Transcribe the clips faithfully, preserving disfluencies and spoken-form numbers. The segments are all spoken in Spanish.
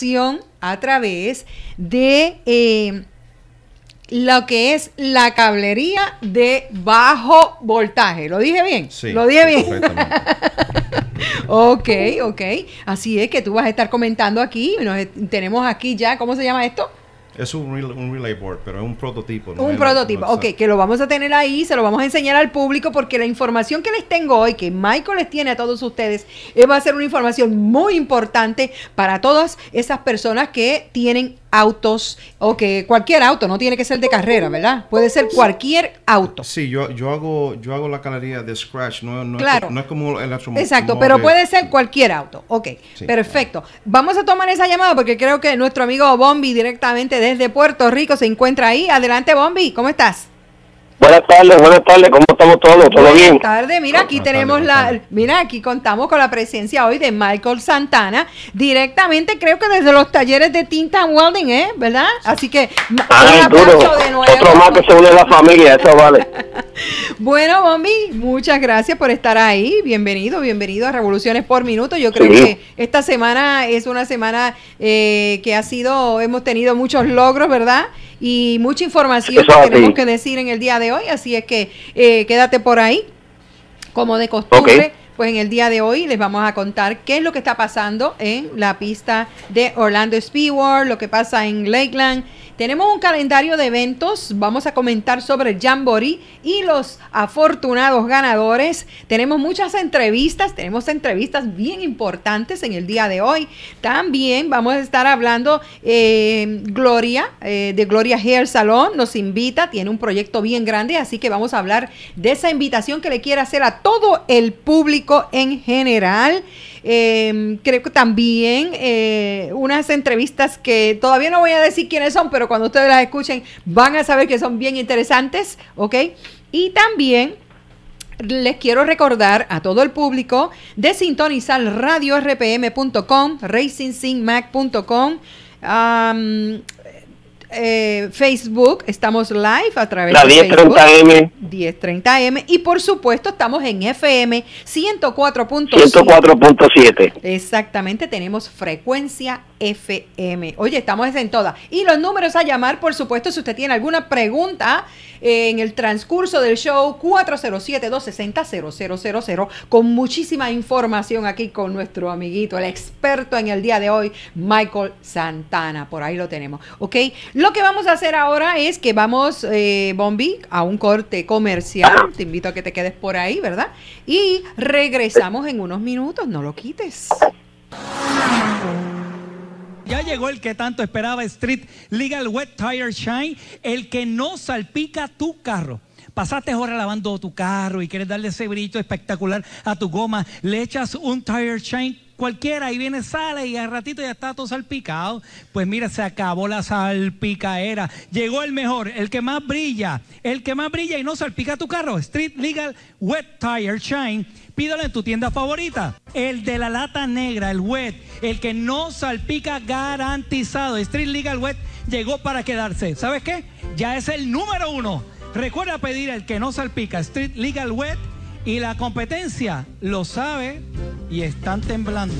promoción a través de eh, lo que es la cablería de bajo voltaje. ¿Lo dije bien? Sí, lo dije bien. Ok, ok. Así es que tú vas a estar comentando aquí. Nos, tenemos aquí ya, ¿cómo se llama esto? Es un, rel un relay board, pero es un prototipo. ¿No? Un prototipo, no, no, ok, que lo vamos a tener ahí, se lo vamos a enseñar al público, porque la información que les tengo hoy, que Michael les tiene a todos ustedes, eh, va a ser una información muy importante para todas esas personas que tienen autos, o que cualquier auto, no tiene que ser de carrera, ¿verdad? Puede ser cualquier auto. Sí, yo, yo, hago, yo hago la galería de scratch, no, no, claro. es, no es como el electromóvil. Exacto, pero puede ser cualquier auto. Ok, sí, perfecto. Claro. Vamos a tomar esa llamada porque creo que nuestro amigo Bomby directamente desde Puerto Rico se encuentra ahí. Adelante, Bomby, ¿cómo estás? Buenas tardes, buenas tardes, ¿cómo estamos todos? ¿Todo buenas bien? Buenas tardes, mira, aquí buenas tenemos tarde, la, tarde. mira, aquí contamos con la presencia hoy de Michael Santana, directamente creo que desde los talleres de Tin Tan Welding, ¿eh? ¿Verdad? Así que, ah, un aplauso duro. de nuevo. Otro más que se une a la familia, eso vale. Bueno, Bomby, muchas gracias por estar ahí, bienvenido, bienvenido a Revoluciones por Minuto. Yo creo sí. que esta semana es una semana eh, que ha sido, hemos tenido muchos logros, ¿verdad? Y mucha información que tenemos que decir en el día de hoy, así es que eh, quédate por ahí, como de costumbre. Okay. Pues en el día de hoy les vamos a contar qué es lo que está pasando en la pista de Orlando Speed World, lo que pasa en Lakeland. Tenemos un calendario de eventos, vamos a comentar sobre el Jamboree y los afortunados ganadores. Tenemos muchas entrevistas, tenemos entrevistas bien importantes en el día de hoy. También vamos a estar hablando eh, Gloria, eh, de Gloria Hair Salón, nos invita, tiene un proyecto bien grande, así que vamos a hablar de esa invitación que le quiere hacer a todo el público en general. Eh, creo que también eh, unas entrevistas que todavía no voy a decir quiénes son, pero cuando ustedes las escuchen van a saber que son bien interesantes, ¿ok? Y también les quiero recordar a todo el público de sintonizar radio R P M punto com, racing sin mac punto com, um, Eh, Facebook, estamos live a través la de diez treinta M. diez treinta M y por supuesto estamos en F M ciento cuatro punto siete. Exactamente, tenemos frecuencia F M. Oye, estamos en todas. Y los números a llamar, por supuesto, si usted tiene alguna pregunta eh, en el transcurso del show, cuatro cero siete, dos seis cero, cero cero cero cero, con muchísima información aquí con nuestro amiguito, el experto en el día de hoy, Michael Santana. Por ahí lo tenemos, ¿ok? Lo que vamos a hacer ahora es que vamos, eh, Bomby, a un corte comercial. Te invito a que te quedes por ahí, ¿verdad? Y regresamos en unos minutos, no lo quites. Ya llegó el que tanto esperaba, Street Legal Wet Tire Shine, el que no salpica tu carro. Pasaste horas lavando tu carro y quieres darle ese brillo espectacular a tu goma, le echas un Tire Shine cualquiera, ahí viene, sale y al ratito ya está todo salpicado. Pues mira, se acabó la salpicaera. Llegó el mejor, el que más brilla, el que más brilla y no salpica tu carro. Street Legal Wet Tire Shine. Pídalo en tu tienda favorita. El de la lata negra, el wet, el que no salpica garantizado. Street Legal Wet llegó para quedarse. ¿Sabes qué? Ya es el número uno. Recuerda pedir el que no salpica, Street Legal Wet. Y la competencia lo sabe y están temblando.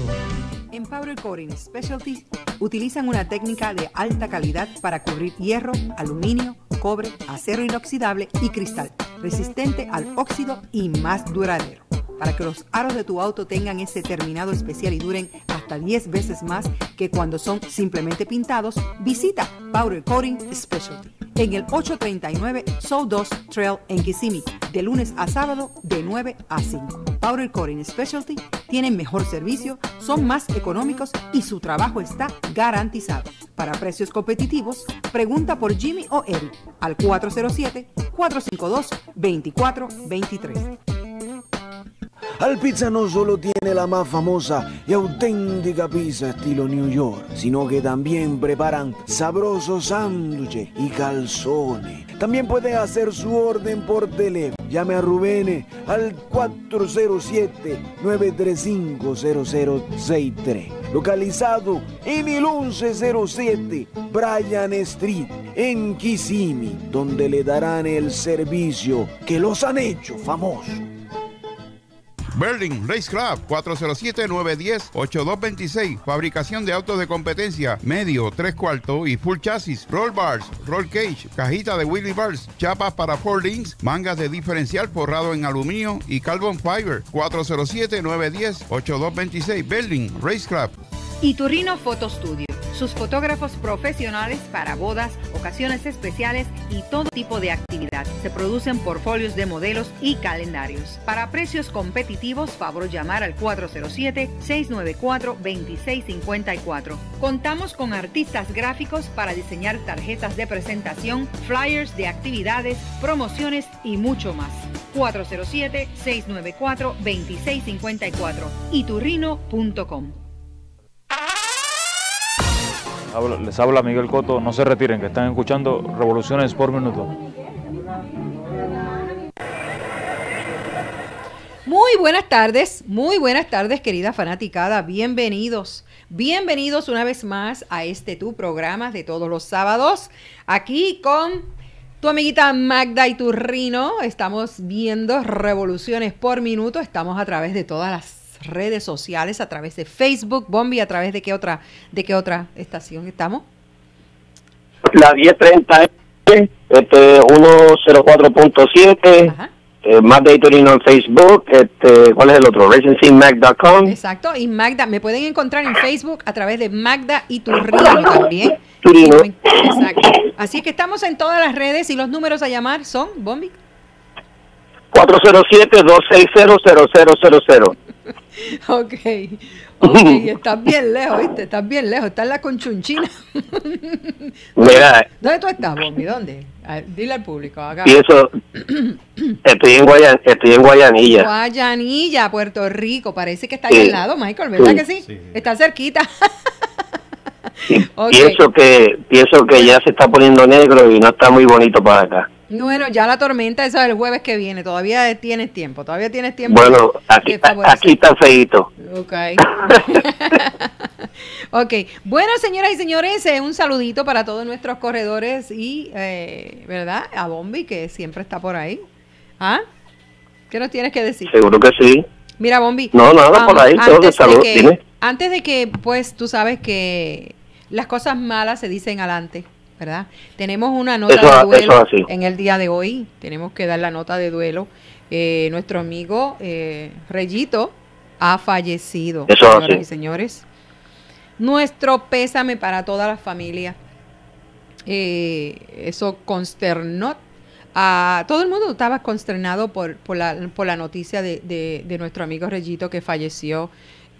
En Powder Coating Specialty utilizan una técnica de alta calidad para cubrir hierro, aluminio, cobre, acero inoxidable y cristal, resistente al óxido y más duradero. Para que los aros de tu auto tengan ese terminado especial y duren hasta diez veces más que cuando son simplemente pintados, visita Powder Coating Specialty en el ocho treinta y nueve Sawdust Trail en Kissimmee, de lunes a sábado de nueve a cinco. Powder Coating Specialty tienen mejor servicio, son más económicos y su trabajo está garantizado. Para precios competitivos, pregunta por Jimmy o Eric al cuatro cero siete, cuatro cinco dos, dos cuatro dos tres. Al's Pizza no solo tiene la más famosa y auténtica pizza estilo New York, sino que también preparan sabrosos sándwiches y calzones. También puedes hacer su orden por teléfono. Llame a Rubén al cuatro cero siete, nueve tres cinco, cero cero seis tres. Localizado en el once cero siete Bryan Street, en Kissimmee, donde le darán el servicio que los han hecho famosos. Ber-Lynn Race Craft, cuatro cero siete, nueve uno cero, ocho dos dos seis. Fabricación de autos de competencia, medio, tres cuartos y full chasis, roll bars, roll cage, cajita de wheelie bars, chapas para four links, mangas de diferencial forrado en aluminio y carbon fiber. Cuatro cero siete, nueve uno cero, ocho dos dos seis. Ber-Lynn Race Craft. Iturrino Photo Studio. Sus fotógrafos profesionales para bodas, ocasiones especiales y todo tipo de actividad. Se producen portfolios de modelos y calendarios. Para precios competitivos, favor llamar al cuatro cero siete, seis nueve cuatro, dos seis cinco cuatro. Contamos con artistas gráficos para diseñar tarjetas de presentación, flyers de actividades, promociones y mucho más. cuatro cero siete, seis nueve cuatro, dos seis cinco cuatro. iturrino punto com. Les habla Miguel Cotto, no se retiren, que están escuchando Revoluciones por Minuto. Muy buenas tardes, muy buenas tardes, querida fanaticada, bienvenidos, bienvenidos una vez más a este tu programa de todos los sábados, aquí con tu amiguita Magda Iturrino. Estamos viendo Revoluciones por Minuto, estamos a través de todas las redes sociales, a través de Facebook, Bomby, a través de qué otra, de qué otra estación estamos. La diez treinta, este, ciento cuatro punto siete, eh, Magda Iturrino en Facebook, este, ¿cuál es el otro? racing magda punto com. Exacto, y Magda, me pueden encontrar en Facebook a través de Magda Iturrino también. Turino. Exacto. Así que estamos en todas las redes y los números a llamar son, Bomby, cuatro cero siete, dos seis cero, cero cero cero cero. Ok, ok, estás bien lejos, ¿viste? Estás bien lejos, estás en la Conchinchina. Mira, ¿dónde tú estás, Bomby? ¿Dónde? Ver, dile al público. Acá. Y eso, estoy en, Guayan, estoy en Guayanilla. Guayanilla, Puerto Rico, parece que está ahí sí. al lado, Michael, ¿verdad sí. que sí? sí? Está cerquita. Sí. Okay. Pienso, que, pienso que ya se está poniendo negro y no está muy bonito para acá. Bueno, ya la tormenta esa del jueves que viene, todavía tienes tiempo, todavía tienes tiempo. Bueno, aquí, aquí está feíto. Ok. Ok, bueno, señoras y señores, eh, un saludito para todos nuestros corredores y, eh, ¿verdad? A Bomby, que siempre está por ahí. ¿Ah? ¿Qué nos tienes que decir? Seguro que sí. Mira, Bomby. No, nada, vamos, por ahí, todo de salud. De que, antes de que, pues, tú sabes que las cosas malas se dicen adelante, ¿verdad? Tenemos una nota eso, de duelo en el día de hoy, tenemos que dar la nota de duelo. Eh, nuestro amigo eh, Reyito ha fallecido, eso señoras y señores. Nuestro pésame para toda la familia. Eh, eso consternó a todo el mundo, estaba consternado por, por, la, por la noticia de, de, de nuestro amigo Reyito, que falleció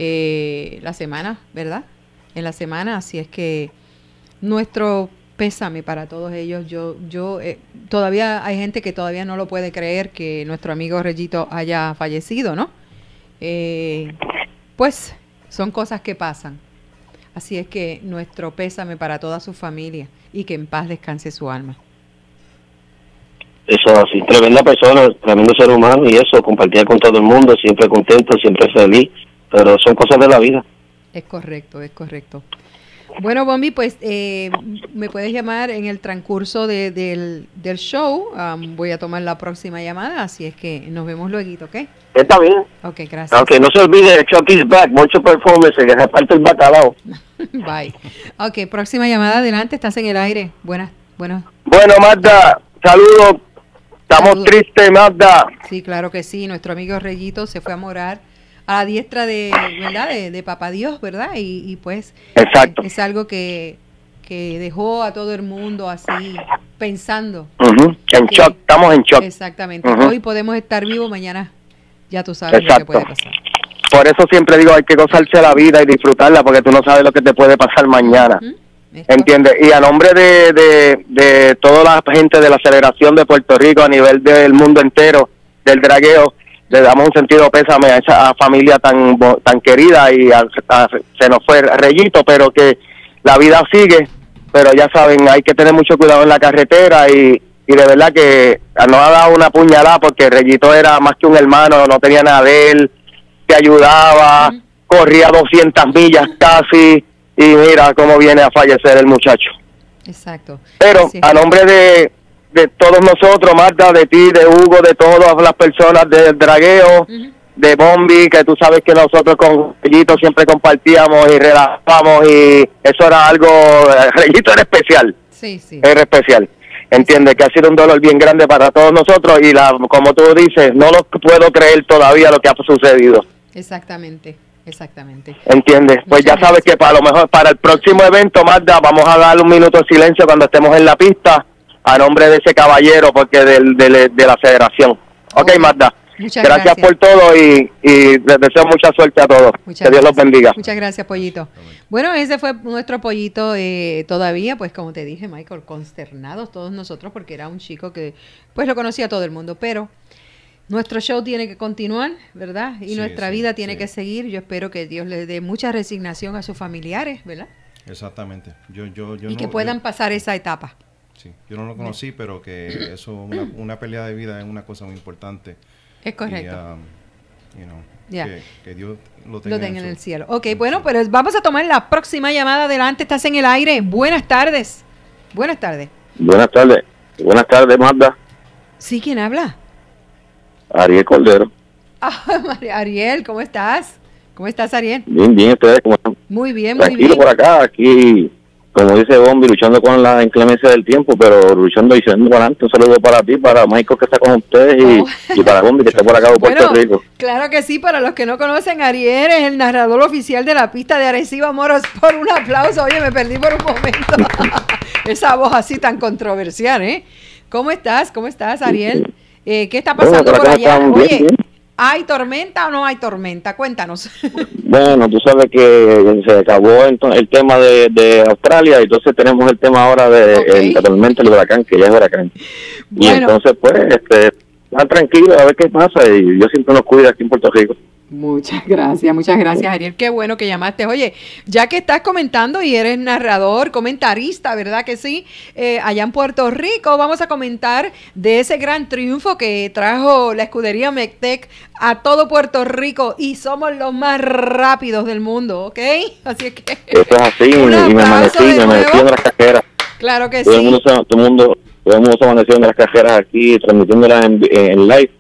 eh, la semana, ¿verdad? En la semana, así es que nuestro pésame para todos ellos. Yo, yo eh, todavía hay gente que todavía no lo puede creer que nuestro amigo Reyito haya fallecido, ¿no? Eh, pues son cosas que pasan. Así es que nuestro pésame para toda su familia y que en paz descanse su alma. Eso así, tremenda persona, tremendo ser humano y eso, compartía con todo el mundo, siempre contento, siempre feliz, pero son cosas de la vida. Es correcto, es correcto. Bueno, Bomby, pues eh, me puedes llamar en el transcurso de, del, del show. Um, voy a tomar la próxima llamada, así es que nos vemos luego, ¿ok? Está bien. Ok, gracias. Ok, no se olvide de Chuck is Back, mucho performance, que reparte el bacalao. Bye. Ok, próxima llamada, adelante, estás en el aire. Buenas, buenas. Bueno, Magda, saludos. Estamos saludos. Tristes, Magda. Sí, claro que sí, nuestro amigo Reyito se fue a morar a la diestra de, ¿verdad? De, de Papá Dios, ¿verdad? Y, y pues exacto. Es, es algo que, que dejó a todo el mundo así pensando. Uh-huh. En que, shock, estamos en shock. Exactamente. Uh-huh. Hoy podemos estar vivos, mañana ya tú sabes exacto. lo que puede pasar. Por eso siempre digo, hay que gozarse la vida y disfrutarla, porque tú no sabes lo que te puede pasar mañana. Uh-huh. ¿Entiendes? Y a nombre de, de, de toda la gente de la celebración de Puerto Rico a nivel del mundo entero, del dragueo, le damos un sentido pésame a esa familia tan tan querida y a, a, se nos fue Reyito, pero que la vida sigue, pero ya saben, hay que tener mucho cuidado en la carretera y, y de verdad que nos ha dado una puñalada porque Reyito era más que un hermano, no tenía nada de él, te ayudaba, uh-huh. corría doscientas millas uh-huh. casi y mira cómo viene a fallecer el muchacho. Exacto. Pero sí, a nombre de... de todos nosotros, Magda, de ti, de Hugo, de todas las personas del dragueo, uh-huh. de Bomby, que tú sabes que nosotros con Rellito siempre compartíamos y relajábamos, y eso era algo, Rellito era especial, sí, sí. era especial, entiende, sí. que ha sido un dolor bien grande para todos nosotros, y la, como tú dices, no lo puedo creer todavía lo que ha sucedido. Exactamente, exactamente. ¿Entiendes? Pues Muchas ya sabes gracias. que para lo mejor para el próximo evento, Magda, vamos a dar un minuto de silencio cuando estemos en la pista a nombre de ese caballero, porque del, del, de la federación. Ok, okay. Magda. Muchas gracias, gracias por todo y, y les deseo mucha suerte a todos. Muchas que Dios gracias. los bendiga. Muchas gracias, Pollito. Bueno, ese fue nuestro Pollito eh, todavía, pues como te dije, Michael, consternados todos nosotros porque era un chico que pues lo conocía todo el mundo, pero nuestro show tiene que continuar, ¿verdad? Y sí, nuestra sí, vida tiene sí. que seguir. Yo espero que Dios le dé mucha resignación a sus familiares, ¿verdad? Exactamente. Yo, yo, yo y no, que puedan yo, pasar esa etapa. Sí, yo no lo conocí, pero que eso, una, una pelea de vida es una cosa muy importante. Es correcto. Y, um, you know, yeah. que, que Dios lo tenga, lo tenga en, en el cielo. Ok, bueno, cielo. Pero vamos a tomar la próxima llamada. Adelante, estás en el aire. Buenas tardes. Buenas tardes. Buenas tardes. Buenas tardes, Magda. Sí, ¿quién habla? Ariel Cordero. Ah, Ariel, ¿cómo estás? ¿Cómo estás, Ariel? Bien, bien, ¿ustedes cómo están? Muy bien, muy Tranquilo bien. por acá, aquí, como dice Bomby, luchando con la inclemencia del tiempo, pero luchando y siendo adelante. Un saludo para ti, para Michael que está con ustedes y, oh. y para Bomby que está por acá por bueno, Puerto Rico. Claro que sí, para los que no conocen, Ariel es el narrador oficial de la pista de Arecibo Motorsport. Un aplauso, oye, me perdí por un momento. Esa voz así tan controversial, ¿eh? ¿Cómo estás? ¿Cómo estás, Ariel? Eh, ¿Qué está pasando bueno, por allá? Bien, Oye, bien. ¿Hay tormenta o no hay tormenta? Cuéntanos. Bueno, tú sabes que se acabó el tema de, de Australia, entonces tenemos el tema ahora de okay. la tormenta, el huracán, que ya es huracán. Bueno. Y entonces, pues, este, están tranquilos a ver qué pasa, y yo siempre nos cuido aquí en Puerto Rico. Muchas gracias, muchas gracias, Ariel. Qué bueno que llamaste. Oye, ya que estás comentando y eres narrador, comentarista, ¿verdad que sí? Eh, allá en Puerto Rico vamos a comentar de ese gran triunfo que trajo la escudería Mech-Tech a todo Puerto Rico, y somos los más rápidos del mundo, ¿ok? Así es que... Eso es así, y me amanecí, me amanecí en las cajeras. Claro que todo sí. El mundo, todo el mundo, todo el mundo se amaneció en las cajeras aquí, transmitiéndolas en, en live.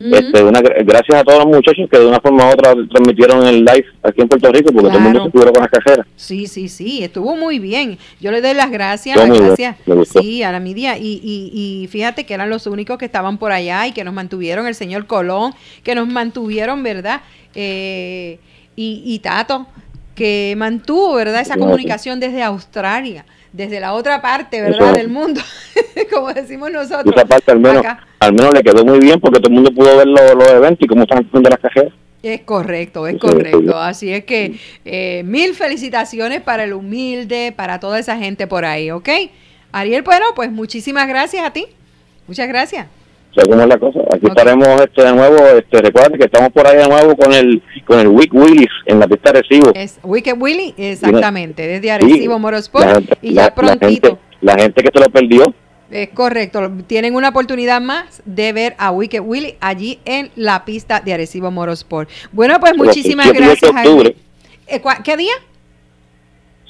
Este, una, gracias a todos los muchachos que de una forma u otra transmitieron el live aquí en Puerto Rico, porque claro. todo el mundo se cubrió con las cajeras. Sí, sí, sí, estuvo muy bien. Yo le doy las gracias, las gracias bien, sí, a la media. Y, y, y fíjate que eran los únicos que estaban por allá y que nos mantuvieron, el señor Colón, que nos mantuvieron, ¿verdad? Eh, y, y Tato, que mantuvo, ¿verdad? Esa comunicación desde Australia, desde la otra parte, ¿verdad? Eso. Del mundo, como decimos nosotros. Esa parte al menos, al menos le quedó muy bien porque todo el mundo pudo ver los, los eventos y cómo están haciendo las cajeras. Es correcto, es correcto. Así es que eh, mil felicitaciones para el humilde, para toda esa gente por ahí, ¿ok? Ariel, bueno, pues muchísimas gracias a ti. Muchas gracias. O sea, ¿cómo es la cosa? Aquí okay. estaremos este, de nuevo, este, recuerden que estamos por ahí de nuevo con el con el Wicked Willy en la pista de Arecibo. Es Wicked Willy, exactamente, desde Arecibo sí, Motorsport y ya la, prontito. La gente, la gente que se lo perdió. Es correcto, tienen una oportunidad más de ver a Wicked Willy allí en la pista de Arecibo Motorsport. Bueno, pues muchísimas Pero, gracias. siete y ocho de octubre. A ¿Qué día?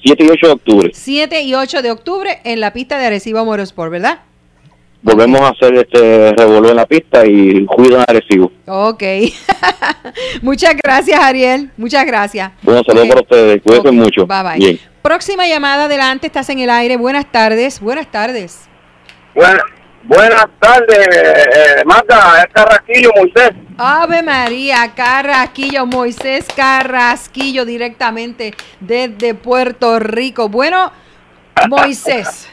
siete y ocho de octubre. siete y ocho de octubre en la pista de Arecibo Motorsport, ¿verdad? Volvemos a hacer este revolver en la pista y cuidan Arecibo. Ok. Muchas gracias, Ariel. Muchas gracias. Bueno, saludos okay. para ustedes. Cuídense okay. mucho. Bye, bye. Bien. Próxima llamada, adelante. Estás en el aire. Buenas tardes. Buenas tardes. Buena, buenas tardes, eh, Magda. Es Carrasquillo, Moisés. Ave María, Carrasquillo, Moisés Carrasquillo, directamente desde Puerto Rico. Bueno, Moisés.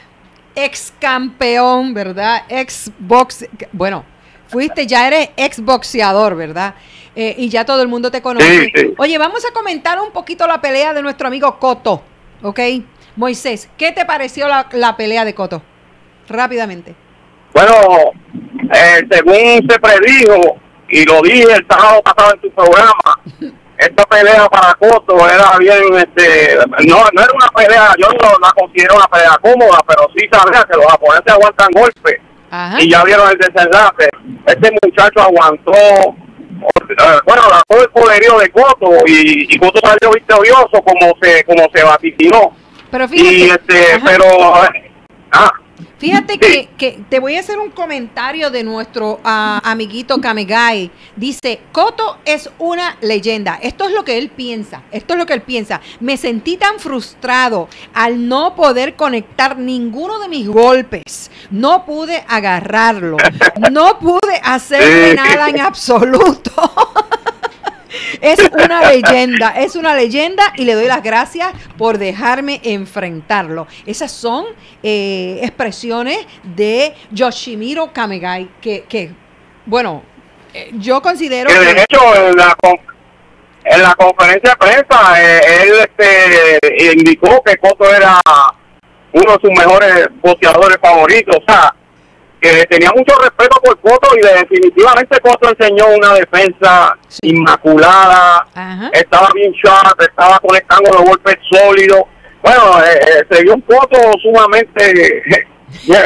Ex campeón, ¿verdad? Ex box, bueno, fuiste, ya eres ex boxeador, ¿verdad? Eh, y ya todo el mundo te conoce. Sí, sí. Oye, vamos a comentar un poquito la pelea de nuestro amigo Cotto, ¿ok? Moisés, ¿qué te pareció la, la pelea de Cotto? Rápidamente. Bueno, eh, según se predijo, y lo dije el sábado pasado en tu programa, esta pelea para Cotto era bien, este, no, no era una pelea, yo no la considero una pelea cómoda, pero sí sabía que los oponentes aguantan golpes. Ajá. Y ya vieron el desenlace. Este muchacho aguantó, bueno, aguantó el poderío de Cotto y, y Cotto salió victorioso como se como se vaticinó. Pero fíjate, y este, ajá. pero, ah. Fíjate que, que te voy a hacer un comentario de nuestro uh, amiguito Kamegai. Dice, Cotto es una leyenda. Esto es lo que él piensa. Esto es lo que él piensa. Me sentí tan frustrado al no poder conectar ninguno de mis golpes. No pude agarrarlo. No pude hacerle nada en absoluto. Es una leyenda, es una leyenda y le doy las gracias por dejarme enfrentarlo. Esas son eh, expresiones de Yoshimiro Kamegai, que, que bueno, eh, yo considero que... De hecho, en la, en la conferencia de prensa, eh, él este, indicó que Cotto era uno de sus mejores boxeadores favoritos, o sea, que tenía mucho respeto por Cotto y definitivamente Cotto enseñó una defensa inmaculada. Ajá. Estaba bien sharp, estaba conectando los golpes sólidos. Bueno, eh, se vio un Cotto sumamente, eh,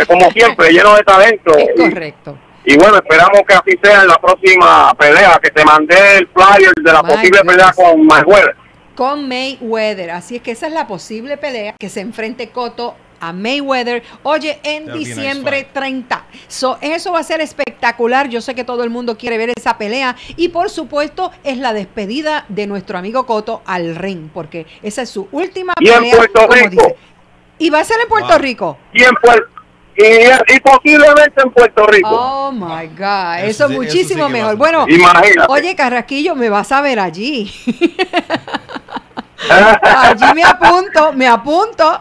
como siempre, lleno de talento. Es correcto. Y, y bueno, esperamos que así sea en la próxima pelea, que te mandé el flyer de la My posible goodness. pelea con Mayweather. Con Mayweather, así es que esa es la posible pelea, que se enfrente Cotto a Mayweather, oye, en diciembre treinta. So, eso va a ser espectacular. Yo sé que todo el mundo quiere ver esa pelea y por supuesto es la despedida de nuestro amigo Cotto al ring, porque esa es su última y pelea. Y en Puerto Rico. Dice. Y va a ser en Puerto wow. Rico. Y en Puerto Y, y posiblemente en Puerto Rico. Oh my God, eso, eso es muchísimo eso sí mejor. Bueno, imagínate. Oye, Carrasquillo, me vas a ver allí. Allí me apunto, me apunto.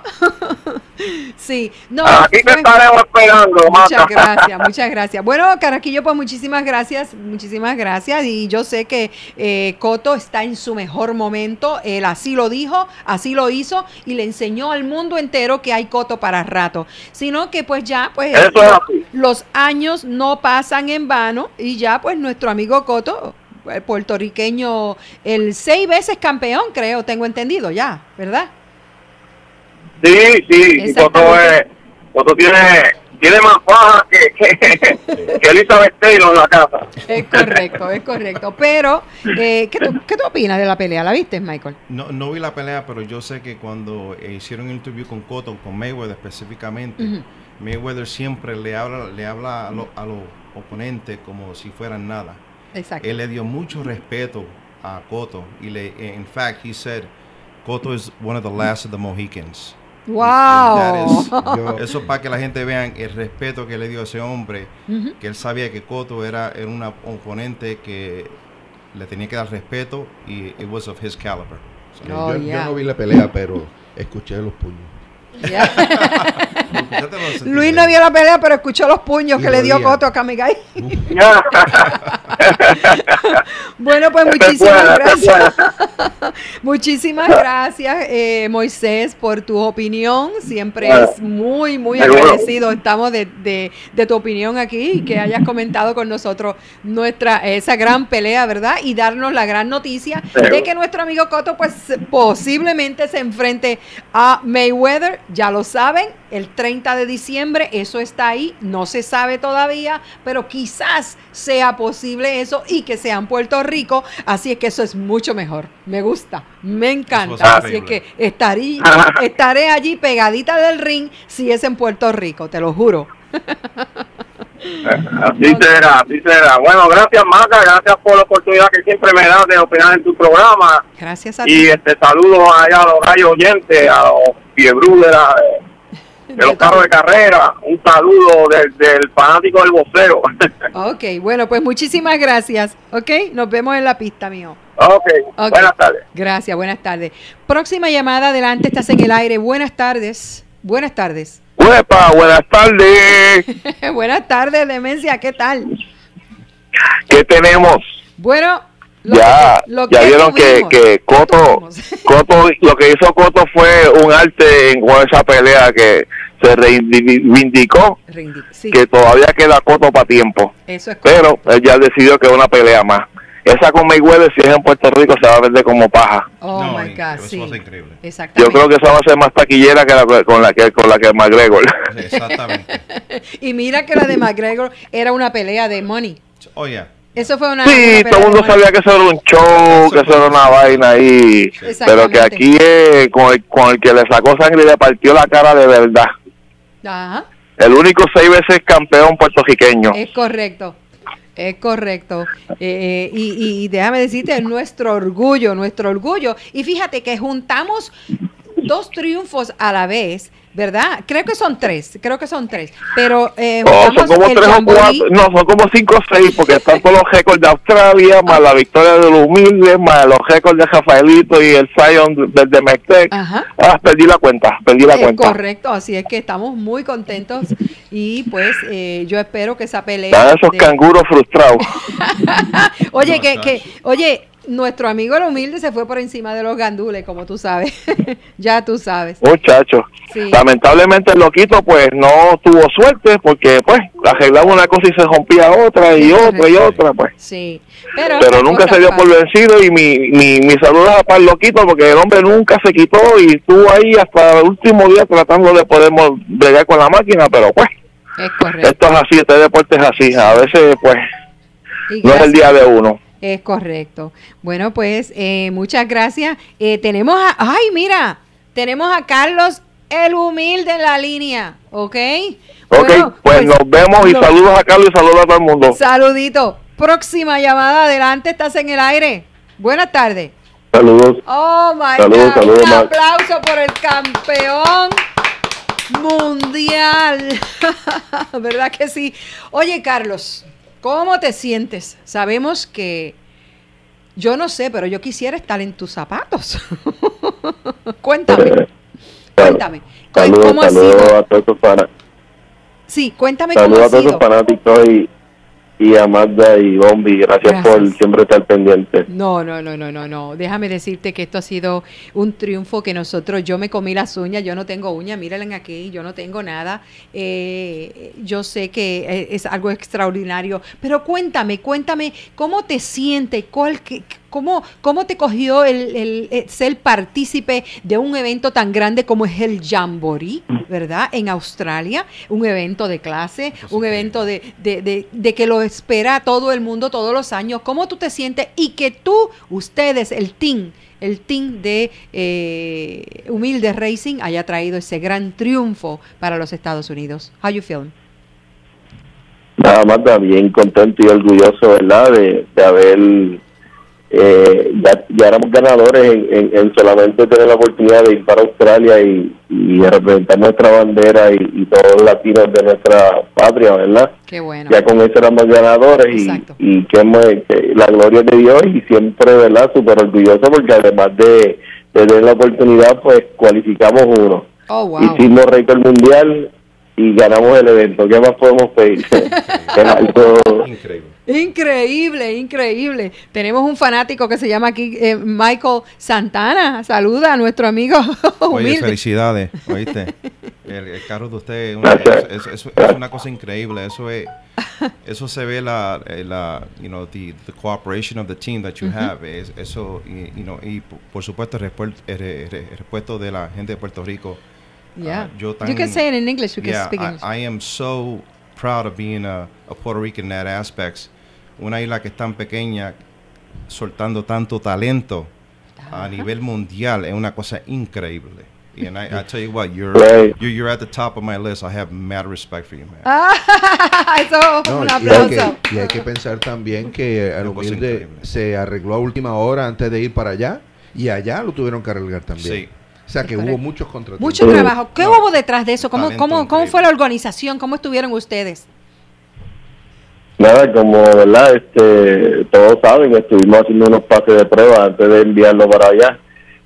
Sí, no. Aquí te estaremos esperando, Marta. Muchas gracias, muchas gracias. Bueno, Carrasquillo, pues muchísimas gracias, muchísimas gracias. Y yo sé que eh, Cotto está en su mejor momento. Él así lo dijo, así lo hizo y le enseñó al mundo entero que hay Cotto para rato. Sino que pues ya, pues Eso los, es los años no pasan en vano y ya pues nuestro amigo Cotto, el puertorriqueño, el seis veces campeón, creo, tengo entendido ya, ¿verdad? Sí, sí, Cotto es, Cotto tiene, tiene más faja que, que, que Elizabeth Taylor en la casa. Es correcto, es correcto. Pero, eh, ¿qué, tú, ¿qué tú opinas de la pelea? ¿La viste, Michael? No, no vi la pelea, pero yo sé que cuando eh, hicieron el interview con Cotto, con Mayweather específicamente, uh-huh. Mayweather siempre le habla, le habla a, lo, a los oponentes como si fueran nada. Exacto. Él le dio mucho respeto a Cotto y le, in fact, he said, Cotto is one of the last of the Mohicans. Wow. Is, eso para que la gente vean el respeto que le dio a ese hombre, uh-huh. que él sabía que Cotto era, era un oponente que le tenía que dar respeto y it was of his caliber. So, oh, yo, yeah. yo no vi la pelea, pero escuché los puños. Yeah. Luis no vio la pelea, pero escuchó los puños y que le dio Cotto a Kamegai. Bueno, pues muchísimas gracias. Muchísimas gracias, eh, Moisés, por tu opinión. Siempre es muy, muy agradecido. Estamos de, de, de tu opinión aquí y que hayas comentado con nosotros nuestra esa gran pelea, ¿verdad? Y darnos la gran noticia de que nuestro amigo Cotto, pues, posiblemente se enfrente a Mayweather. Ya lo saben, el treinta de diciembre, eso está ahí, no se sabe todavía, pero quizás sea posible eso y que sea en Puerto Rico, así es que eso es mucho mejor, me gusta, me encanta, así es que estaré, estaré allí pegadita del ring si es en Puerto Rico, te lo juro. Así será, así será. Bueno, gracias Magda, gracias por la oportunidad que siempre me das de opinar en tu programa. Gracias a ti. Y este, saludos allá a los rayos oyentes, a los fiebrú de, la, de, de los carros de carrera. Un saludo desde el fanático del boxeo. Ok, bueno, pues muchísimas gracias. Ok, nos vemos en la pista, mijo. Okay. Ok, buenas tardes. Gracias, buenas tardes. Próxima llamada, adelante, estás en el aire. Buenas tardes, buenas tardes. Uepa, buenas tardes. Buenas tardes, Demencia, ¿qué tal? ¿Qué tenemos? Bueno, lo ya, que, lo ya que vieron que, que Cotto, Cotto, lo que hizo Cotto fue un arte en esa pelea que se reivindicó, Reindic sí. que todavía queda Cotto para tiempo. Eso es correcto. Pero él ya decidió que una pelea más. Esa con Mayweather, si es en Puerto Rico, se va a vender como paja. Oh, no, my God, sí. Eso va a ser increíble. Exactamente. Yo creo que esa va a ser más taquillera que la, con la que con la que McGregor. Exactamente. Y mira que la de McGregor era una pelea de money. Oh, yeah. Eso fue una... Sí, una todo el mundo sabía que eso era un show, eso que eso era una vaina ahí. Sí. Pero que aquí eh, con, el, con el que le sacó sangre y le partió la cara de verdad. Ajá. el único seis veces campeón puertorriqueño. Es correcto, es correcto. Eh, y, y, y déjame decirte, es nuestro orgullo, nuestro orgullo. Y fíjate que juntamos dos triunfos a la vez, ¿verdad? Creo que son tres, creo que son tres. Pero eh, oh, son como tres Jamboree. O cuatro, no, son como cinco o seis, porque están todos los récords de Australia, más la victoria de los Humildes, más los récords de Rafaelito y el Zion desde Mech-Tech. Ah, perdí la cuenta, perdí la eh, cuenta. Correcto, así es que estamos muy contentos y pues eh, yo espero que esa pelea... Están esos de... canguros frustrados. Oye, que, que, oye... Nuestro amigo el Humilde se fue por encima de los gandules, como tú sabes. Ya tú sabes. Muchachos, sí. Lamentablemente el loquito pues no tuvo suerte porque pues arreglaba una cosa y se rompía otra y sí, otra y otra pues. Sí. Pero, Pero nunca se dio por vencido y mi, mi, mi saludos a para el loquito porque el hombre nunca se quitó y estuvo ahí hasta el último día tratando de poder bregar con la máquina, pero pues. Es correcto. Esto es así, este deporte es así. A veces pues no es el día de uno. Es correcto. Bueno, pues eh, muchas gracias. Eh, tenemos a... ¡Ay, mira! Tenemos a Carlos el Humilde en la línea. ¿Ok? Ok, bueno, pues, pues nos vemos y saludos a Carlos y saludos a todo el mundo. Saludito. Próxima llamada. Adelante, estás en el aire. Buenas tardes. Saludos. Oh, my saludos, God. Saludos, un aplauso Max. Por el campeón mundial. ¿Verdad que sí? Oye, Carlos... ¿Cómo te sientes? Sabemos que, yo no sé, pero yo quisiera estar en tus zapatos. Cuéntame, eh, cuéntame. Saludos, ¿Cómo saludos ha sido? A todos tus fanáticos. Sí, cuéntame saludos cómo ha sido. Saludos a todos tus fanáticos y, y a Magda y Bomby. Gracias, Gracias por siempre estar pendiente. No, no, no, no, no, no. Déjame decirte que esto ha sido un triunfo que nosotros, yo me comí las uñas, yo no tengo uñas, mírenla aquí, yo no tengo nada. Eh, yo sé que es algo extraordinario, pero cuéntame, cuéntame, ¿cómo te sientes? ¿Cuál, qué, cómo, ¿Cómo te cogió el, el, el ser partícipe de un evento tan grande como es el Jamboree, ¿verdad? En Australia, un evento de clase, un evento de, de, de, de que lo espera todo el mundo todos los años. ¿Cómo tú te sientes? Y que tú, ustedes, el team, el team de eh, Humilde Racing haya traído ese gran triunfo para los Estados Unidos. How you feeling? Nada más, está bien contento y orgulloso, ¿verdad? De, de haber eh, ya, ya éramos ganadores en, en, en solamente tener la oportunidad de ir para Australia y, y representar nuestra bandera y, y todos los latinos de nuestra patria, ¿verdad? Qué bueno. Ya con eso éramos ganadores y, y que, me, que la gloria de Dios y siempre, ¿verdad? Súper orgulloso porque además de, de tener la oportunidad, pues cualificamos uno. Oh, wow. Hicimos récord mundial y ganamos el evento. ¿Qué más podemos pedir? Increíble. Increíble, increíble. Tenemos un fanático que se llama aquí eh, Michael Santana. Saluda a nuestro amigo Humilde. Oye, felicidades, ¿oíste? El, el carro de usted una, es, es, es una cosa increíble. Eso es, eso se ve la, la you know, the, the cooperation of the team that you uh-huh. have. Es, eso, y, you know, y por supuesto el respeto de la gente de Puerto Rico. Yeah, uh, yo tan, you can say it in English. You can yeah, speak English. I, I am so proud of being a, a Puerto Rican in that aspects. Una isla que es tan pequeña, soltando tanto talento uh-huh. a nivel mundial, es una cosa increíble. And I, I tell you what, you're, you're you're at the top of my list. I have mad respect for you, man. Eso, no, un aplauso. Y hay, que, y hay que pensar también que el Humilde se arregló a última hora antes de ir para allá y allá lo tuvieron que arreglar también. Sí. O sea, que hubo muchos contratos. Mucho trabajo. ¿Qué no, hubo detrás de eso? ¿Cómo, cómo, ¿Cómo fue la organización? ¿Cómo estuvieron ustedes? Nada, como verdad, este, todos saben, estuvimos haciendo unos pases de prueba antes de enviarlo para allá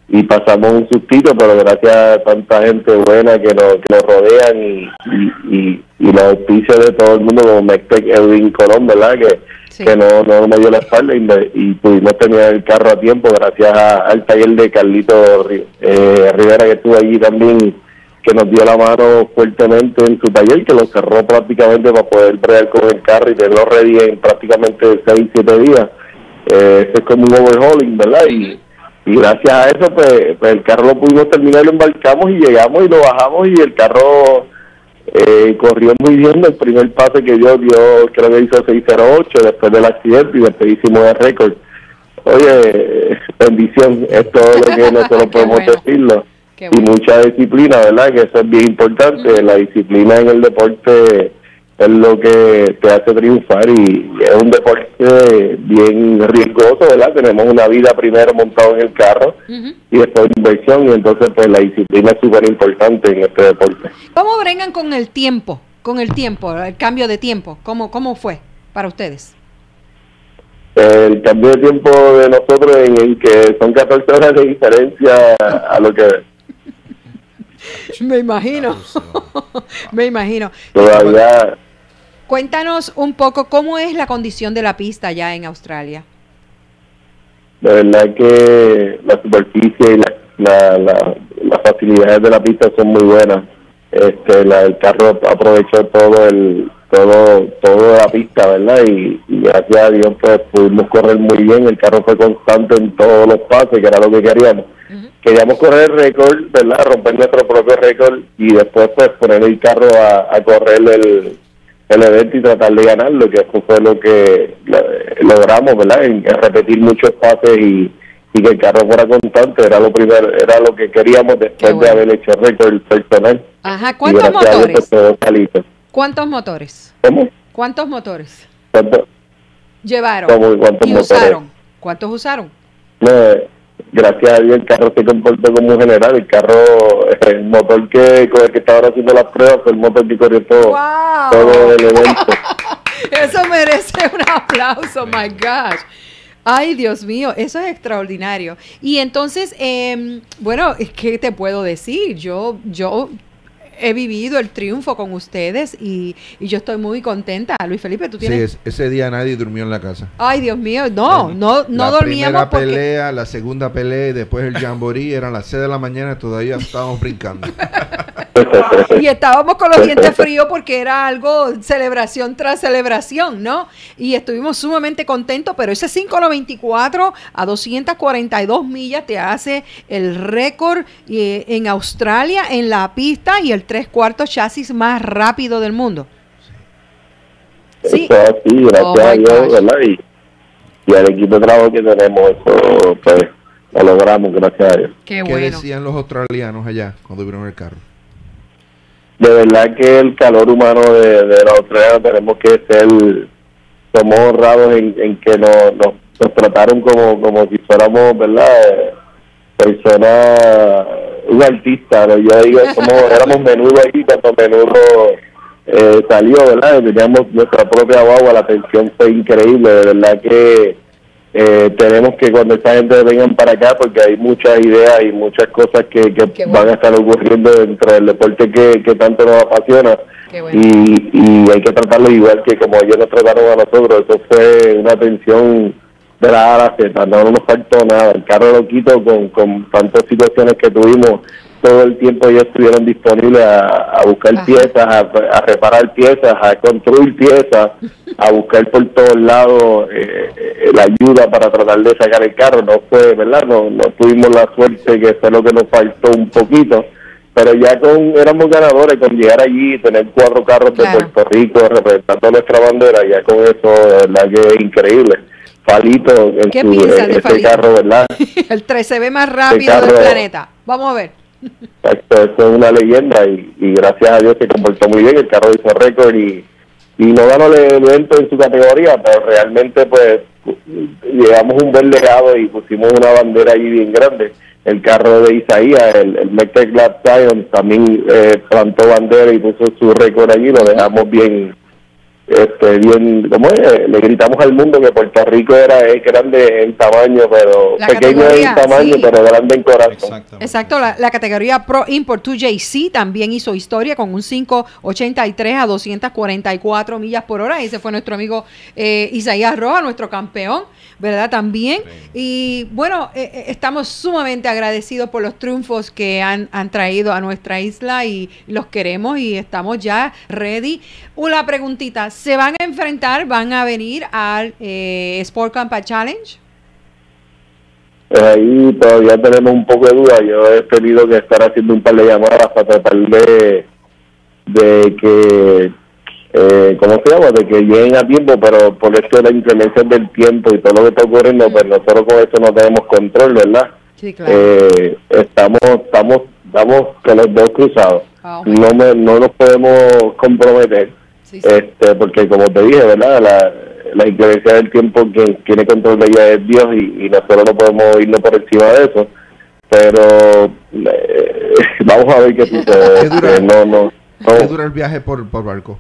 y pasamos un sustito, pero gracias a tanta gente buena que nos, que nos rodean y, y, y, y los auspicios de todo el mundo, como Mech-Tech, Edwin Colon, ¿verdad? Que, sí. que no, no me dio la espalda y, me, y pudimos tener el carro a tiempo gracias a, al taller de Carlito eh, Rivera que estuvo allí también, que nos dio la mano fuertemente en su taller, que lo cerró prácticamente para poder bregar con el carro y tenerlo ready en prácticamente seis, siete días. Eh, eso es como un overhauling, ¿verdad? Y, y gracias a eso pues, pues el carro lo pudimos terminar, lo embarcamos y llegamos y lo bajamos y el carro... Eh, corrió muy bien. El primer pase que dio, dio creo que hizo seis cero ocho después del accidente y después hicimos el récord. Oye, bendición, es todo lo que nosotros podemos bueno. decirlo. Qué bueno. Y mucha disciplina, ¿verdad? Que eso es bien importante. Uh-huh. La disciplina en el deporte es lo que te hace triunfar y es un deporte bien riesgoso, ¿verdad? Tenemos una vida primero montado en el carro, uh-huh, y después inversión, y entonces pues la disciplina es súper importante en este deporte. ¿Cómo bregan con el tiempo? Con el tiempo, el cambio de tiempo, ¿cómo, cómo fue para ustedes? El cambio de tiempo de nosotros en el que son catorce horas de diferencia a lo que... Me imagino, me imagino. Todavía... Cuéntanos un poco cómo es la condición de la pista allá en Australia. La verdad que la superficie y la, la, la, las facilidades de la pista son muy buenas. Este, la, el carro aprovechó todo el todo toda la pista, ¿verdad? Y, y gracias a Dios pues pudimos correr muy bien. El carro fue constante en todos los pases, que era lo que queríamos. Uh-huh. Queríamos correr el récord, ¿verdad? Romper nuestro propio récord y después pues poner el carro a, a correr el, el evento y tratar de ganarlo, que eso fue lo que lo, logramos, ¿verdad? En, en repetir muchos pases y y que el carro fuera constante, era lo primero, era lo que queríamos después, bueno, de haber hecho récord personal. Ajá, ¿cuántos motores? ¿Cuántos motores? ¿Cómo? ¿Cuántos motores? ¿Cuántos? Llevaron. ¿Cómo? ¿Cuántos y motores? Usaron. ¿Cuántos usaron? No, gracias a Dios el carro se comportó como un general. El carro, el motor que, que estaba haciendo las pruebas fue el motor que corrió todo, wow, todo el evento. Eso merece un aplauso, my gosh. Ay, Dios mío, eso es extraordinario. Y entonces, eh, bueno, ¿qué te puedo decir? Yo yo he vivido el triunfo con ustedes y, y yo estoy muy contenta. Luis Felipe, ¿tú tienes? Sí, es, ese día nadie durmió en la casa. Ay, Dios mío, no, eh, no, no la dormíamos. La primera porque... pelea, la segunda pelea y después el Jamboree, eran las seis de la mañana y todavía estábamos brincando. Y estábamos con los dientes fríos porque era algo celebración tras celebración, ¿no? Y estuvimos sumamente contentos, pero ese cinco noventa y cuatro a doscientas cuarenta y dos millas te hace el récord eh, en Australia, en la pista, y el tres cuartos chasis más rápido del mundo. Sí, sí, sí, gracias oh a Dios, ¿verdad? Y, y al equipo de trabajo que tenemos, eso pues lo logramos, gracias a Dios. Qué bueno. ¿Qué decían los australianos allá cuando vieron el carro? De verdad que el calor humano de, de la otra, tenemos que ser, somos honrados en, en que nos, nos, nos trataron como, como si fuéramos, ¿verdad? Personas, un artista, ¿no? Yo digo, somos, éramos menudo ahí, cuando menudo eh, salió, ¿verdad? Teníamos nuestra propia guagua, la atención fue increíble, de verdad que eh, tenemos que cuando esta gente vengan para acá, porque hay muchas ideas y muchas cosas que, que bueno, van a estar ocurriendo dentro del deporte que, que tanto nos apasiona. Bueno. Y, y hay que tratarlo igual que como ellos nos trataron a nosotros. Eso fue una atención de la A a la Z, no nos faltó nada. El carro lo quito con, con tantas situaciones que tuvimos. Todo el tiempo ellos estuvieron disponibles a, a buscar, ajá, piezas, a, a reparar piezas, a construir piezas, a buscar por todos lados eh, la ayuda para tratar de sacar el carro. No fue, ¿verdad? No, no tuvimos la suerte, que fue lo que nos faltó un poquito. Pero ya con éramos ganadores, con llegar allí y tener cuatro carros, claro, de Puerto Rico representando nuestra bandera, ya con eso, de verdad que es increíble. Falito, en ¿qué su, eh, este Falito? Carro, ¿verdad? El tres C B más rápido este del planeta. Vamos a ver. Exacto, eso es una leyenda y, y gracias a Dios se comportó muy bien, el carro hizo récord y, y no ganó el evento en su categoría, pero realmente pues llevamos un buen legado y pusimos una bandera ahí bien grande. El carro de Isaías, el, el Mech-Tech Racing, también eh, plantó bandera y puso su récord allí, lo dejamos bien, este, bien, ¿cómo es? Le gritamos al mundo que Puerto Rico era es grande en tamaño, pero la pequeño en tamaño, sí, pero grande en corazón. Exacto, la, la categoría Pro Import dos J C también hizo historia con un cinco ochenta y tres a doscientas cuarenta y cuatro millas por hora. Ese fue nuestro amigo eh, Isaías Rojas, nuestro campeón, ¿verdad? También. Sí. Y bueno, eh, estamos sumamente agradecidos por los triunfos que han, han traído a nuestra isla y los queremos y estamos ya ready. Una preguntita. ¿Se van a enfrentar, van a venir al eh, Sport Campa Challenge? Ahí todavía tenemos un poco de duda. Yo he tenido que estar haciendo un par de llamadas para tratar de, de que, eh, ¿cómo se llama? De que lleguen a tiempo, pero por eso la inclemencia del tiempo y todo lo que está ocurriendo, mm, pues nosotros con eso no tenemos control, ¿verdad? Sí, claro. Eh, estamos, estamos estamos con los dos cruzados. Wow. No me, no nos podemos comprometer, sí, sí. este porque como te dije, ¿verdad? La, la influencia del tiempo, quien tiene control de ella es Dios, y, y nosotros no podemos irnos por encima de eso. Pero eh, vamos a ver qué sucede. ¿Qué dura, eh, no, no, no. ¿Qué dura el viaje por, por barco?